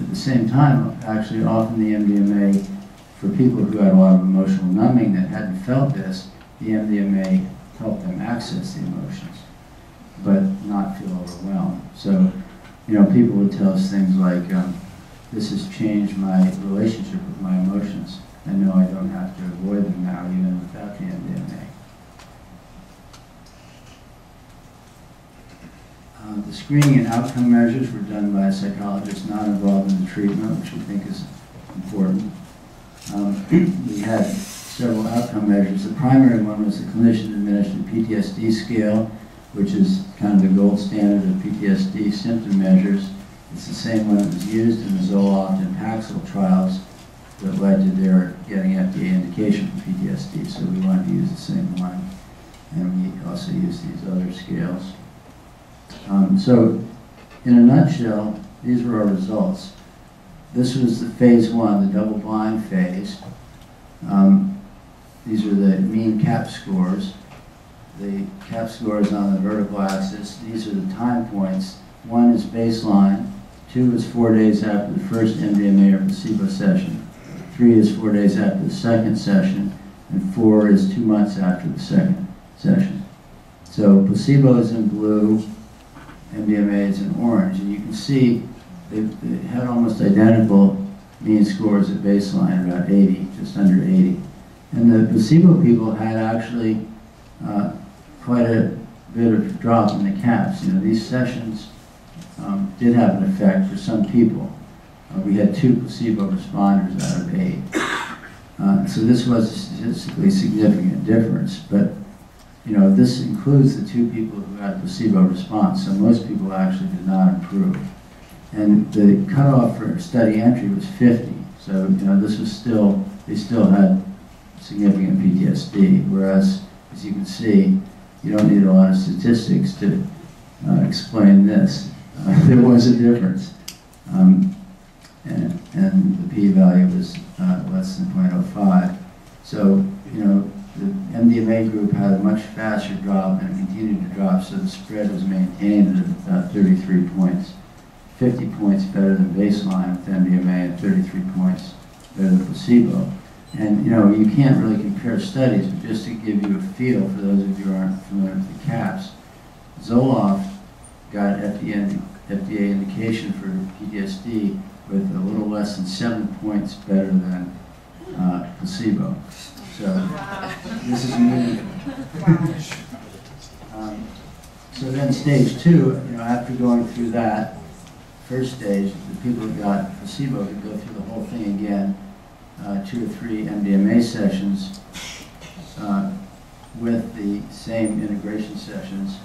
at the same time, actually often the M D M A, for people who had a lot of emotional numbing that hadn't felt this, the M D M A helped them access the emotions, but not feel overwhelmed. So, you know, people would tell us things like, um, this has changed my relationship with my emotions. I know I don't have to avoid them now, even without the M D M A. Uh, the screening and outcome measures were done by a psychologist not involved in the treatment, which we think is important. Um, we had several outcome measures. The primary one was the clinician-administered P T S D scale, which is kind of the gold standard of P T S D symptom measures. It's the same one that was used in the Zoloft and Paxil trials that led to their getting F D A indication for P T S D. So we wanted to use the same one, and we also use these other scales. Um, so in a nutshell, these were our results. This was the phase one, the double blind phase. Um, these are the mean CAP scores. The CAP scores on the vertical axis, these are the time points. One is baseline, two is four days after the first M D M A or placebo session, three is four days after the second session, and four is two months after the second session. So placebo is in blue, M D M A is in orange, and you can see they, they had almost identical mean scores at baseline, about eighty, just under eighty. And the placebo people had actually uh, quite a bit of a drop in the CAPS. You know, these sessions um, did have an effect for some people. Uh, we had two placebo responders out of eight. Uh, so this was a statistically significant difference, but you know, this includes the two people who had placebo response, so most people actually did not improve. And the cutoff for study entry was fifty, so you know, this was still, they still had significant P T S D, whereas, as you can see, you don't need a lot of statistics to uh, explain this. Uh, there was a difference. Um, and, and the p-value was uh, less than zero point zero five. So, you know, the M D M A group had a much faster drop and it continued to drop, so the spread was maintained at about thirty-three points. fifty points better than baseline with M D M A and thirty-three points better than placebo. And you know, you can't really compare studies, but just to give you a feel for those of you who aren't familiar with the CAPS, Zoloft got F D A, F D A indication for P T S D with a little less than seven points better than uh, placebo. So wow. This is meaningful. Wow. um, so then stage two, you know, after going through that first stage, the people who got placebo could go through the whole thing again. Uh, two or three M D M A sessions uh, with the same integration sessions,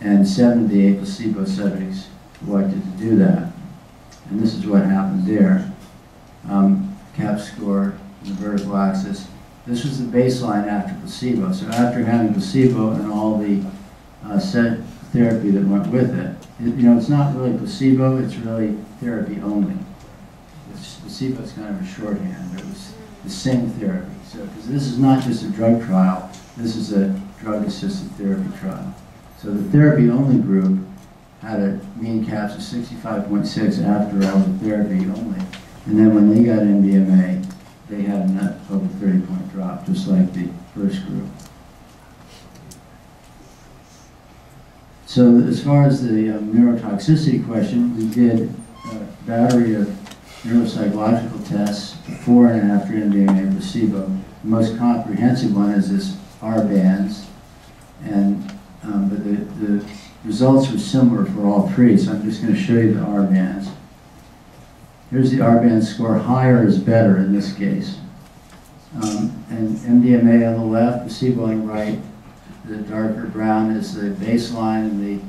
and seventy-eight placebo subjects elected to do that. And this is what happened there. Um, CAP score, the vertical axis. This was the baseline after placebo. So after having placebo and all the uh, set therapy that went with it, it, you know, it's not really placebo, it's really therapy only. Placebo is kind of a shorthand, but it was the same therapy. So, because this is not just a drug trial, this is a drug-assisted therapy trial. So the therapy-only group had a mean CAPS of sixty-five point six after all the therapy only. And then when they got M D M A, they had an over thirty-point drop, just like the first group. So as far as the um, neurotoxicity question, we did a battery of neuropsychological tests before and after M D M A and placebo. The most comprehensive one is this R bands, and um, but the, the results were similar for all three, so I'm just going to show you the R bands. Here's the R band score, higher is better in this case. Um, and M D M A on the left, placebo on the right, the darker brown is the baseline, and the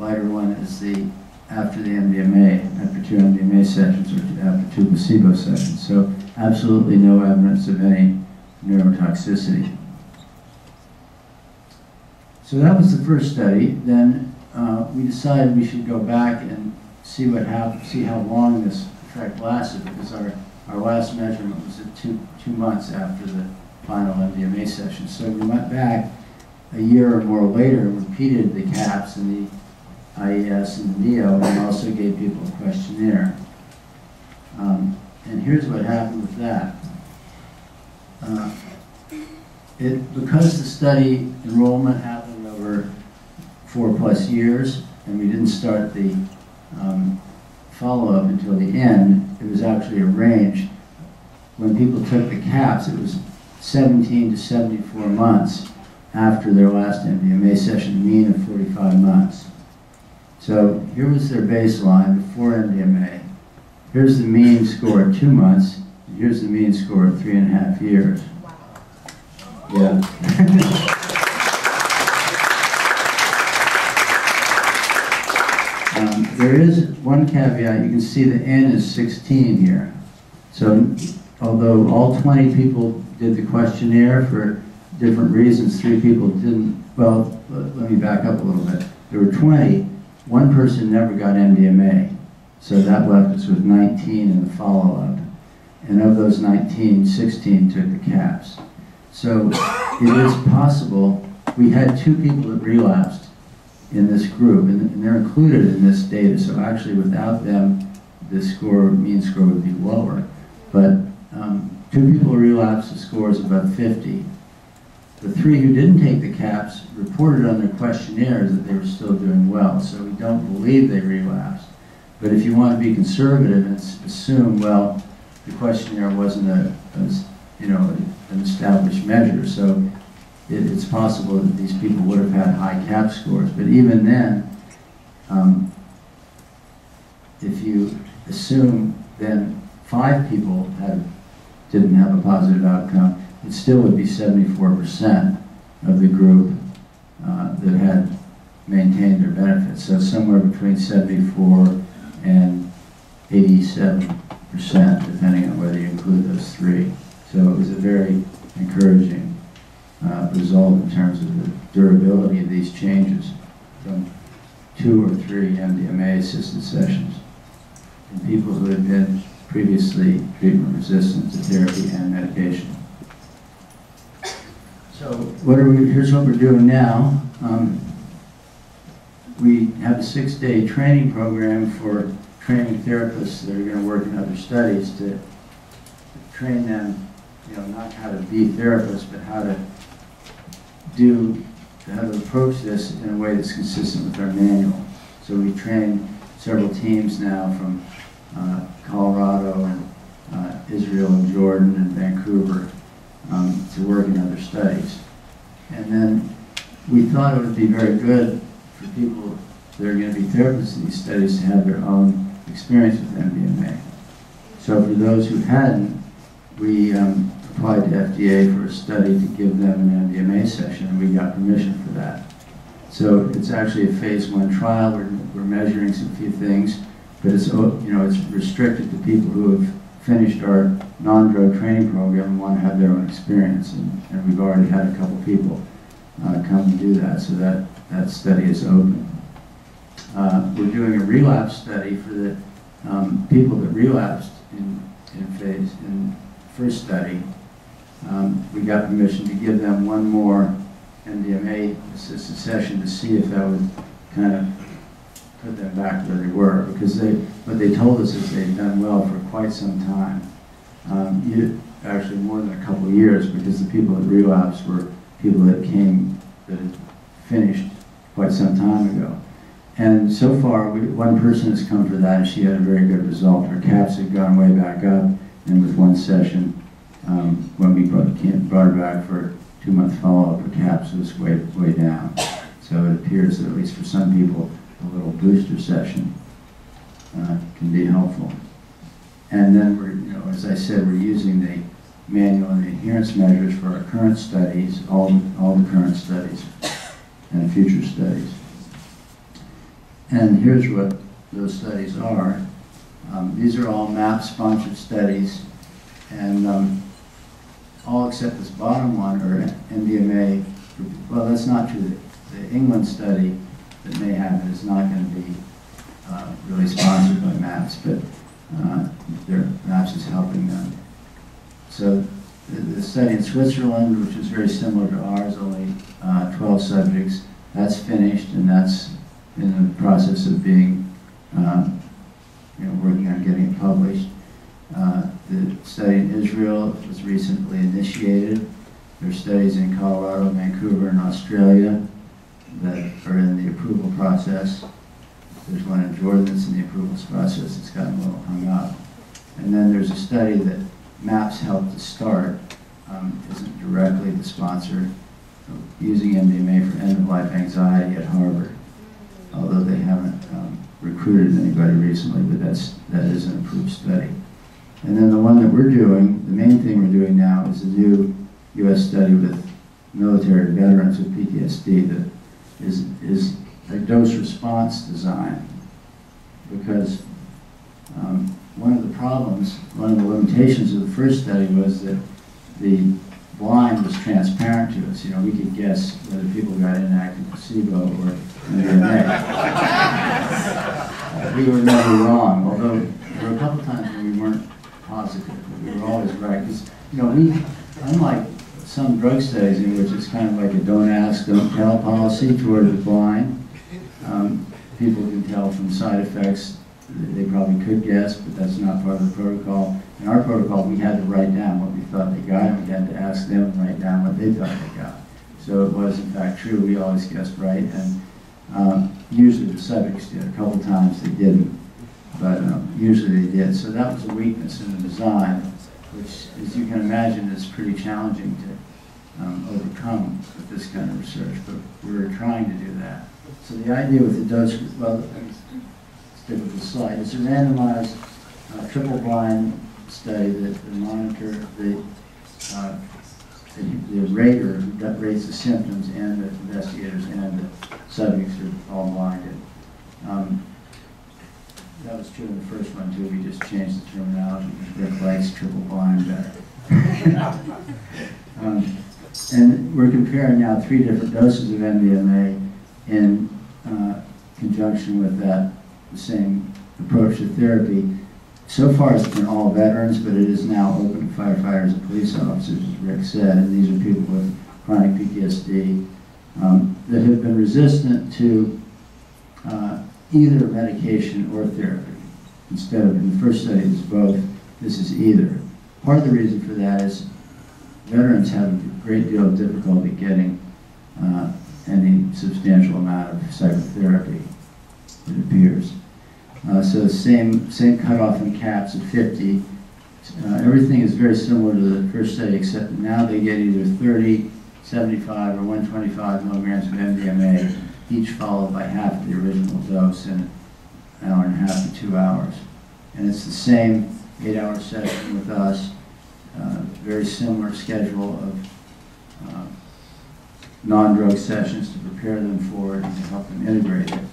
lighter one is the after the M D M A, after two M D M A sessions or after two placebo sessions. So absolutely no evidence of any neurotoxicity. So that was the first study. Then uh, we decided we should go back and see what happened, see how long this effect lasted, because our, our last measurement was at two, two months after the final M D M A session. So we went back a year or more later and repeated the CAPS and the I E S and the NEO, and also gave people a questionnaire. Um, and here's what happened with that. Uh, it, because the study enrollment happened over four plus years, and we didn't start the um, follow-up until the end, it was actually arranged. When people took the CAPS, it was seventeen to seventy-four months after their last M D M A session, mean of forty-five months. So here was their baseline before M D M A. Here's the mean score at two months. And here's the mean score at three and a half years. Wow. Yeah. um, there is one caveat. You can see the N is sixteen here. So although all twenty people did the questionnaire for different reasons. Three people didn't. Well, let me back up a little bit. There were twenty. One person never got M D M A, so that left us with nineteen in the follow-up. And of those nineteen, sixteen took the CAPS. So it is possible. We had two people that relapsed in this group, and they're included in this data. So actually, without them, this score, mean score, would be lower. But um, two people relapsed. The score is about fifty. The three who didn't take the CAPS reported on their questionnaires that they were still doing well, so we don't believe they relapsed. But if you want to be conservative and assume, well, the questionnaire wasn't a, a you know, an established measure, so it, it's possible that these people would have had high CAPS scores. But even then, um, if you assume then five people had, didn't have a positive outcome, it still would be seventy-four percent of the group uh, that had maintained their benefits. So somewhere between seventy-four and eighty-seven percent, depending on whether you include those three. So it was a very encouraging uh, result in terms of the durability of these changes from two or three M D M A-assisted sessions in people who had been previously treatment-resistant to therapy and medication. So what are we, here's what we're doing now. Um, we have a six-day training program for training therapists that are going to work in other studies to train them, you know, not how to be therapists, but how to do, how to approach this in a way that's consistent with our manual. So we train several teams now from uh, Colorado and uh, Israel and Jordan and Vancouver. Um, to work in other studies. And then we thought it would be very good for people that are going to be therapists in these studies to have their own experience with M D M A. So for those who hadn't, we um, applied to F D A for a study to give them an M D M A session, and we got permission for that. So it's actually a phase one trial. We're, we're measuring some few things, but it's, you know, it's restricted to people who have finished our non-drug training program and want to have their own experience, and, and we've already had a couple people uh, come and do that, so that, that study is open. Uh, we're doing a relapse study for the um, people that relapsed in, in phase, in first study. Um, we got permission to give them one more M D M A-assisted session to see if that would kind of put them back where they were, because they, what they told us is they've done well for quite some time. Um, you, actually more than a couple of years, because the people that relapsed were people that came, that had finished quite some time ago. And so far, we, one person has come for that, and she had a very good result. Her CAPS had gone way back up, and with one session, um, when we brought, brought her back for two-month follow-up, her CAPS was way, way down. So it appears that at least for some people, a little booster session uh, can be helpful. And then we're, you know, as I said, we're using the manual and the adherence measures for our current studies, all the, all the current studies and future studies. And here's what those studies are. Um, these are all MAPS-sponsored studies, and um, all except this bottom one, or M D M A, well, that's not true. The, the England study that may happen is not going to be uh, really sponsored by MAPS, but Uh, their MAPS is helping them. So the, the study in Switzerland, which was very similar to ours, only uh, twelve subjects, that's finished, and that's in the process of being, uh, you know, working on getting it published. Uh, the study in Israel was recently initiated. There are studies in Colorado, Vancouver, and Australia that are in the approval process. There's one in Jordan that's in the approvals process. It's gotten a little hung up. And then there's a study that MAPS helped to start, um, isn't directly the sponsor, using M D M A for end-of-life anxiety at Harvard, although they haven't um, recruited anybody recently, but that's, that is an approved study. And then the one that we're doing, the main thing we're doing now is a new U S study with military veterans with P T S D that is, is a dose response design, because um, one of the problems problems. One of the limitations of the first study was that the blind was transparent to us. You know, we could guess whether people got inactive placebo or M D M A. We were never wrong, although there were a couple times when we weren't positive, but we were always right. Because, you know, we, unlike some drug studies in which it's kind of like a don't ask, don't tell policy toward the blind, um, people can tell from side effects. They probably could guess, but that's not part of the protocol. In our protocol, we had to write down what we thought they got, and we had to ask them to write down what they thought they got. So it was, in fact, true. We always guessed right, and um, usually the subjects did. A couple times they didn't, but um, usually they did. So that was a weakness in the design, which, as you can imagine, is pretty challenging to um, overcome with this kind of research, but we're trying to do that. So the idea with the dose, well, of the slide. It's a randomized, uh, triple-blind study that the monitor, the, uh, the, the rater who rates the symptoms, and the investigators and the subjects are all blinded. Um, that was true in the first one too. We just changed the terminology because Rick likes triple-blind better. um, and we're comparing now three different doses of M D M A in uh, conjunction with that. The same approach to therapy. So far it's been all veterans, but it is now open to firefighters and police officers, as Rick said, and these are people with chronic P T S D um, that have been resistant to uh, either medication or therapy. Instead of, in the first study it was both, this is either. Part of the reason for that is veterans have a great deal of difficulty getting uh, any substantial amount of psychotherapy, it appears. Uh, so same same cutoff in CAPS at fifty. Uh, everything is very similar to the first study, except now they get either thirty, seventy-five, or one twenty-five milligrams of M D M A, each followed by half the original dose in an hour and a half to two hours. And it's the same eight-hour session with us, uh, very similar schedule of uh, non-drug sessions to prepare them for it and to help them integrate it.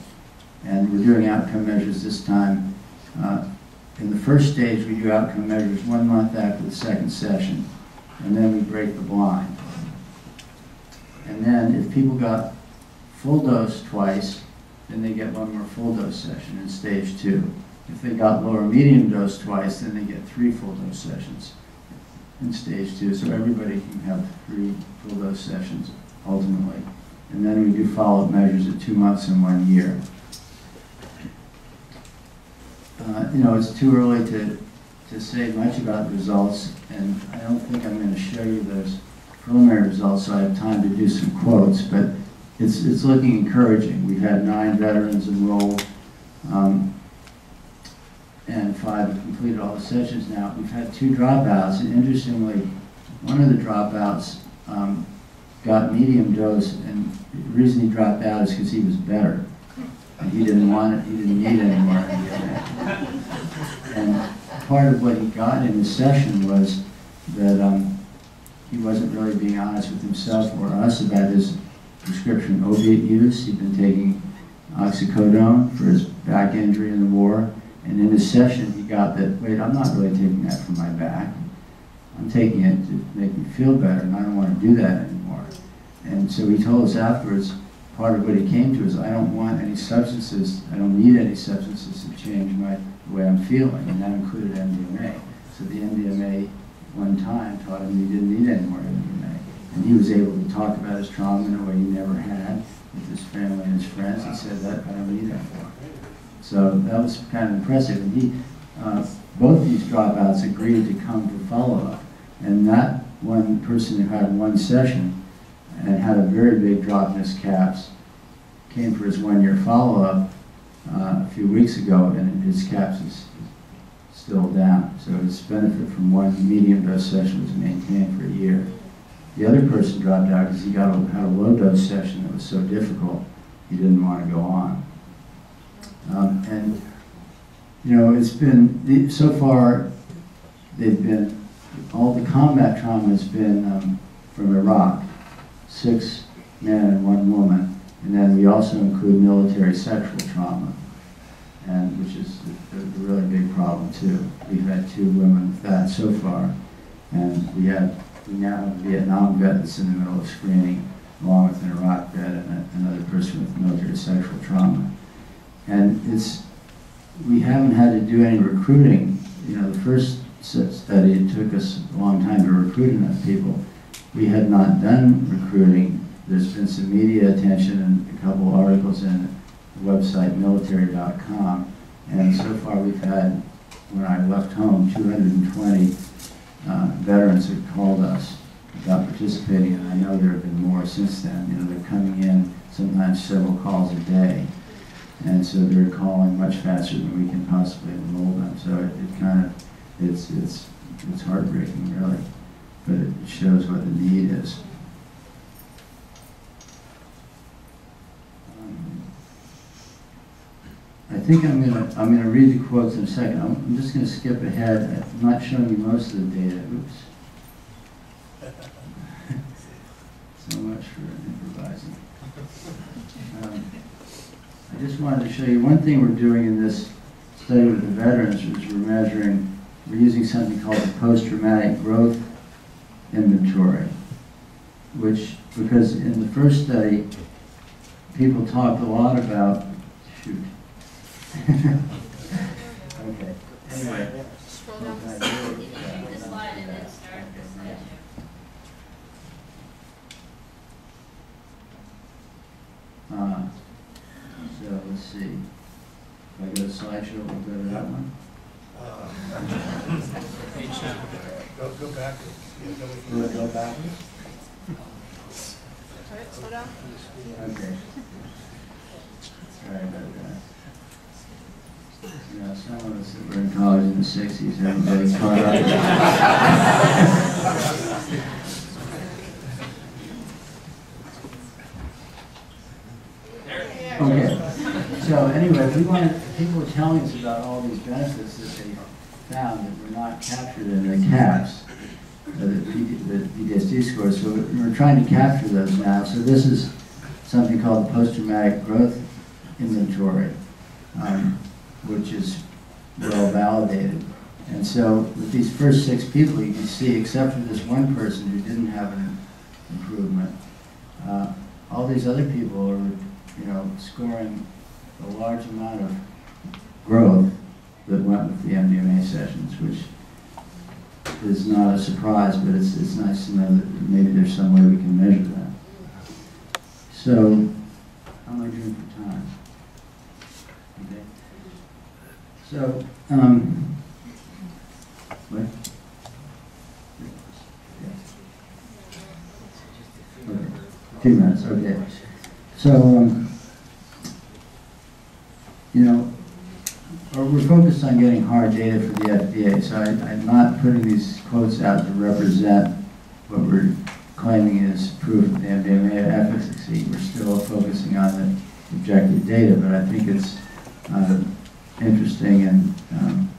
And we're doing outcome measures this time. Uh, in the first stage, we do outcome measures one month after the second session, and then we break the blind. And then if people got full dose twice, then they get one more full dose session in stage two. If they got lower medium dose twice, then they get three full dose sessions in stage two. So everybody can have three full dose sessions ultimately. And then we do follow-up measures at two months and one year. Uh, you know, it's too early to, to say much about the results, and I don't think I'm going to show you those preliminary results, so I have time to do some quotes, but it's, it's looking encouraging. We've had nine veterans enroll, um, and five have completed all the sessions now. We've had two dropouts, and interestingly, one of the dropouts um, got medium dose, and the reason he dropped out is because he was better. And he didn't want it, he didn't need it anymore. And part of what he got in his session was that um, he wasn't really being honest with himself or us about his prescription opiate use. He'd been taking oxycodone for his back injury in the war. And in his session, he got that, wait, I'm not really taking that for my back. I'm taking it to make me feel better, and I don't want to do that anymore. And so he told us afterwards, part of what he came to is, I don't want any substances, I don't need any substances to change my the way I'm feeling, and that included M D M A. So the M D M A one time taught him he didn't need any more M D M A. And he was able to talk about his trauma in a way he never had with his family and his friends. He said, that I don't need that more. So that was kind of impressive. And he, uh, both these dropouts agreed to come to follow-up. And that one person who had one session and had a very big drop in his CAPS, came for his one-year follow-up uh, a few weeks ago, and his CAPS is still down. So his benefit from one medium-dose session was maintained for a year. The other person dropped out because he got a, had a low-dose session that was so difficult, he didn't want to go on. Um, and, you know, it's been, so far, they've been, all the combat trauma has been um, from Iraq. Six men and one woman, and then we also include military sexual trauma, and which is a, a really big problem well too. We've had two women with that so far, and we have we now have a Vietnam vet that's in the middle of screening, along with an Iraq vet and a, another person with military sexual trauma. And it's we haven't had to do any recruiting. You know, the first study, it took us a long time to recruit enough people. We had not done recruiting. There's been some media attention and a couple articles in the website military dot com, and so far we've had, when I left home, two hundred twenty uh, veterans who called us about participating, and I know there have been more since then. You know, they're coming in sometimes several calls a day, and so they're calling much faster than we can possibly enroll them. So it, it kind of it's it's it's heartbreaking, really, but it shows what the need is. I think I'm gonna I'm gonna read the quotes in a second. I'm, I'm just gonna skip ahead. I'm not showing you most of the data. Oops. So much for improvising. Um, I just wanted to show you one thing we're doing in this study with the veterans, which we're measuring. We're using something called the post-traumatic growth inventory, which because in the first study, people talked a lot about shoot. Okay. Anyway. Scroll down the slide. You can shoot the slide and then start the slide. Uh, so let's see. If I go to slideshow, we'll go to that one. Uh, go, go back. Go, go back. All right, slow down. Okay. Sorry about that. You know, some of us that were in college in the sixties haven't been caught up. Okay. So anyway, we wanted, people were telling us about all these benefits that they found that were not captured in the CAPS, the, the P T S D scores. So we're trying to capture those now. So this is something called the post-traumatic growth inventory, Um, which is well validated. And so with these first six people, you can see, except for this one person who didn't have an improvement, uh, all these other people are, you know, scoring a large amount of growth that went with the M D M A sessions, which is not a surprise, but it's, it's nice to know that maybe there's some way we can measure that. So, how am I doing for time? Okay. So, um, what? Okay. Two minutes, okay. So, um, you know, we're focused on getting hard data for the F D A, so I, I'm not putting these quotes out to represent what we're claiming is proof of the M D M A efficacy. We're still focusing on the objective data, but I think it's Uh, interesting, and um,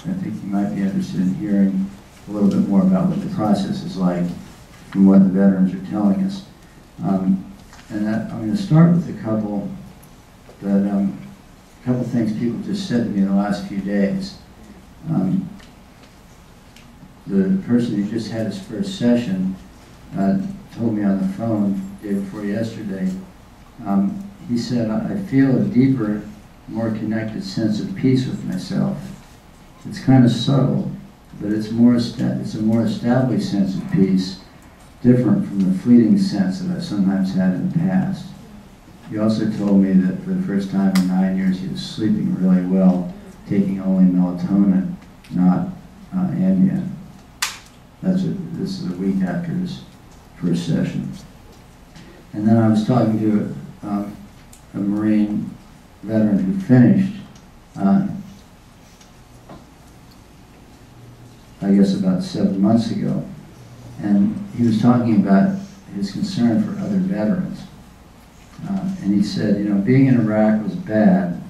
I think you might be interested in hearing a little bit more about what the process is like from what the veterans are telling us. Um, and that, I'm going to start with a couple that um, a couple things people just said to me in the last few days. Um, the person who just had his first session uh, told me on the phone the day before yesterday. Um, he said, "I feel a deeper, more connected sense of peace with myself. It's kind of subtle, but it's more it's a more established sense of peace, different from the fleeting sense that I sometimes had in the past." He also told me that for the first time in nine years, he was sleeping really well, taking only melatonin, not uh, Ambien. That's what, this is a week after his first session. And then I was talking to um, a Marine veteran who finished, uh, I guess about seven months ago, and he was talking about his concern for other veterans. Uh, and he said, you know, being in Iraq was bad,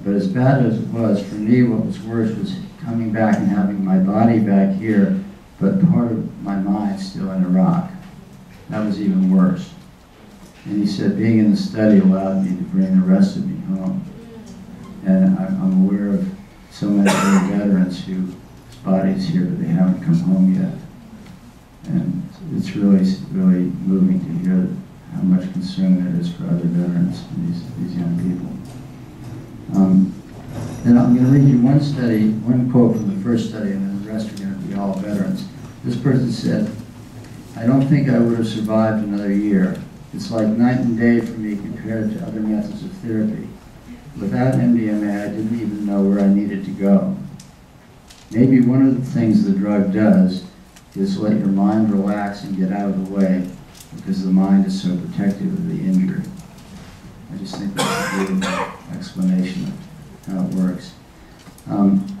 but as bad as it was, for me what was worse was coming back and having my body back here, but part of my mind still in Iraq. That was even worse. And he said, being in the study allowed me to bring the rest of me home. And I'm aware of bodies here, but they haven't come home yet. And it's really, really moving to hear how much concern there is for other veterans and these, these young people. Um, and I'm going to read you one study, one quote from the first study, and then the rest are going to be all veterans. This person said, "I don't think I would have survived another year. It's like night and day for me compared to other methods of therapy. Without M D M A, I didn't even know where I needed to go. Maybe one of the things the drug does is let your mind relax and get out of the way, because the mind is so protective of the injury." I just think that's a good explanation of how it works. Um,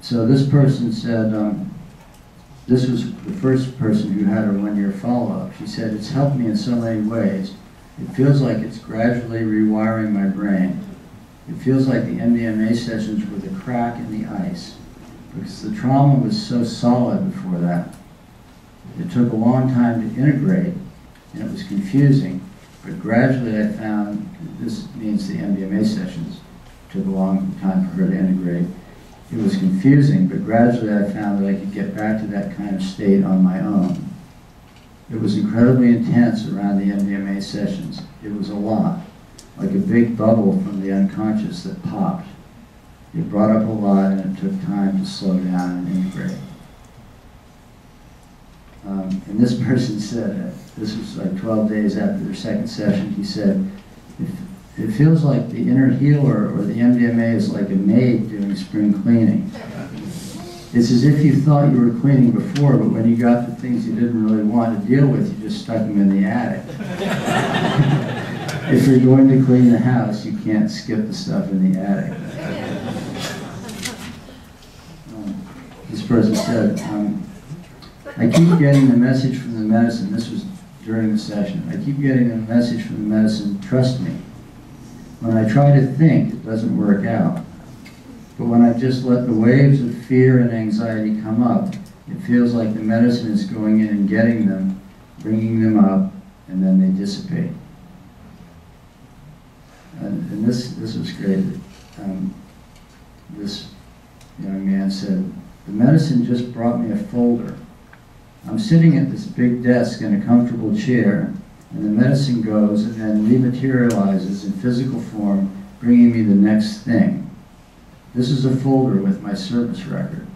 so this person said, um, this was the first person who had her one-year follow-up. She said, "It's helped me in so many ways. It feels like it's gradually rewiring my brain. It feels like the M D M A sessions were the crack in the ice, because the trauma was so solid before that. It took a long time to integrate, and it was confusing, but gradually I found," this means the M D M A sessions, took a long time for her to integrate, "it was confusing, but gradually I found that I could get back to that kind of state on my own. It was incredibly intense around the M D M A sessions. It was a lot, like a big bubble from the unconscious that popped. It brought up a lot, and it took time to slow down and integrate." Um, and this person said, this was like twelve days after their second session, he said, "It feels like the inner healer or the M D M A is like a maid doing spring cleaning. It's as if you thought you were cleaning before, but when you got the things you didn't really want to deal with, you just stuck them in the attic. If you're going to clean the house, you can't skip the stuff in the attic." Um, this person said, um, "I keep getting the message from the medicine," this was during the session, "I keep getting the message from the medicine, trust me. When I try to think, it doesn't work out. But when I just let the waves of fear and anxiety come up, it feels like the medicine is going in and getting them, bringing them up, and then they dissipate." And, and this, this was great. Um, this young man said, "The medicine just brought me a folder. I'm sitting at this big desk in a comfortable chair, and the medicine goes and then rematerializes in physical form, bringing me the next thing. This is a folder with my service record.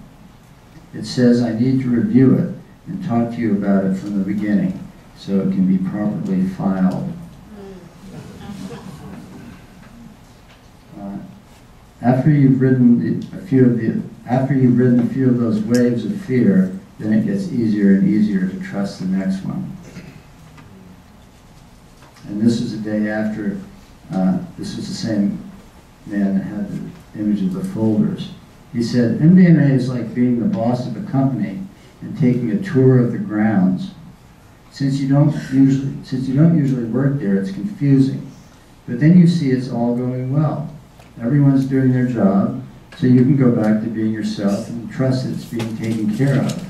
It says I need to review it and talk to you about it from the beginning so it can be properly filed. After you've ridden the, a few of the, after you've ridden a few of those waves of fear, then it gets easier and easier to trust the next one." And this is the day after. Uh, this was the same man that had the image of the folders. He said, "M D M A is like being the boss of a company and taking a tour of the grounds. Since you don't usually, since you don't usually work there, it's confusing. But then you see it's all going well. Everyone's doing their job, so you can go back to being yourself and trust that it's being taken care of,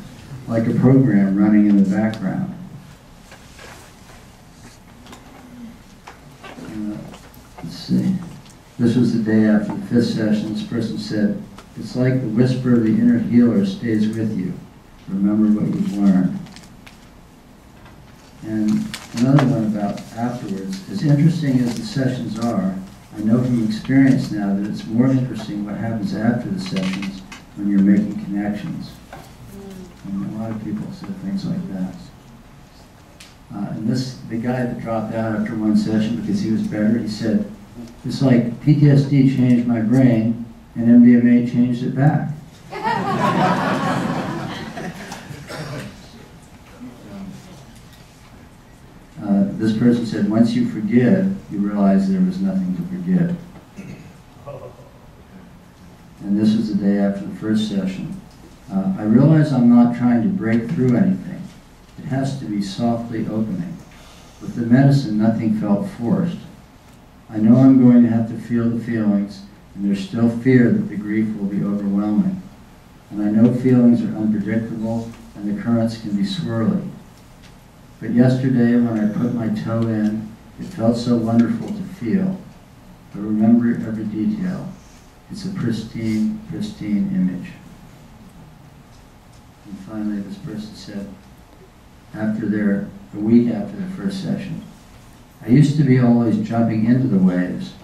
like a program running in the background." Uh, let's see. This was the day after the fifth session. This person said, "It's like the whisper of the inner healer stays with you. Remember what you've learned." And another one about afterwards. "As interesting as the sessions are, I know from experience now that it's more interesting what happens after the sessions when you're making connections." And a lot of people said things like that. Uh, and this, the guy that dropped out after one session because he was better, he said, "It's like P T S D changed my brain and M D M A changed it back." Uh, this person said, "Once you forgive, you realize there was nothing to forgive." And this was the day after the first session. Uh, "I realize I'm not trying to break through anything. It has to be softly opening. With the medicine, nothing felt forced. I know I'm going to have to feel the feelings, and there's still fear that the grief will be overwhelming. And I know feelings are unpredictable, and the currents can be swirly. But yesterday, when I put my toe in, it felt so wonderful to feel. I remember every detail. It's a pristine, pristine image." And finally this person said, after their, a week after the first session, I used to be always jumping into the waves.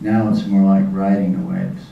Now it's more like riding the waves.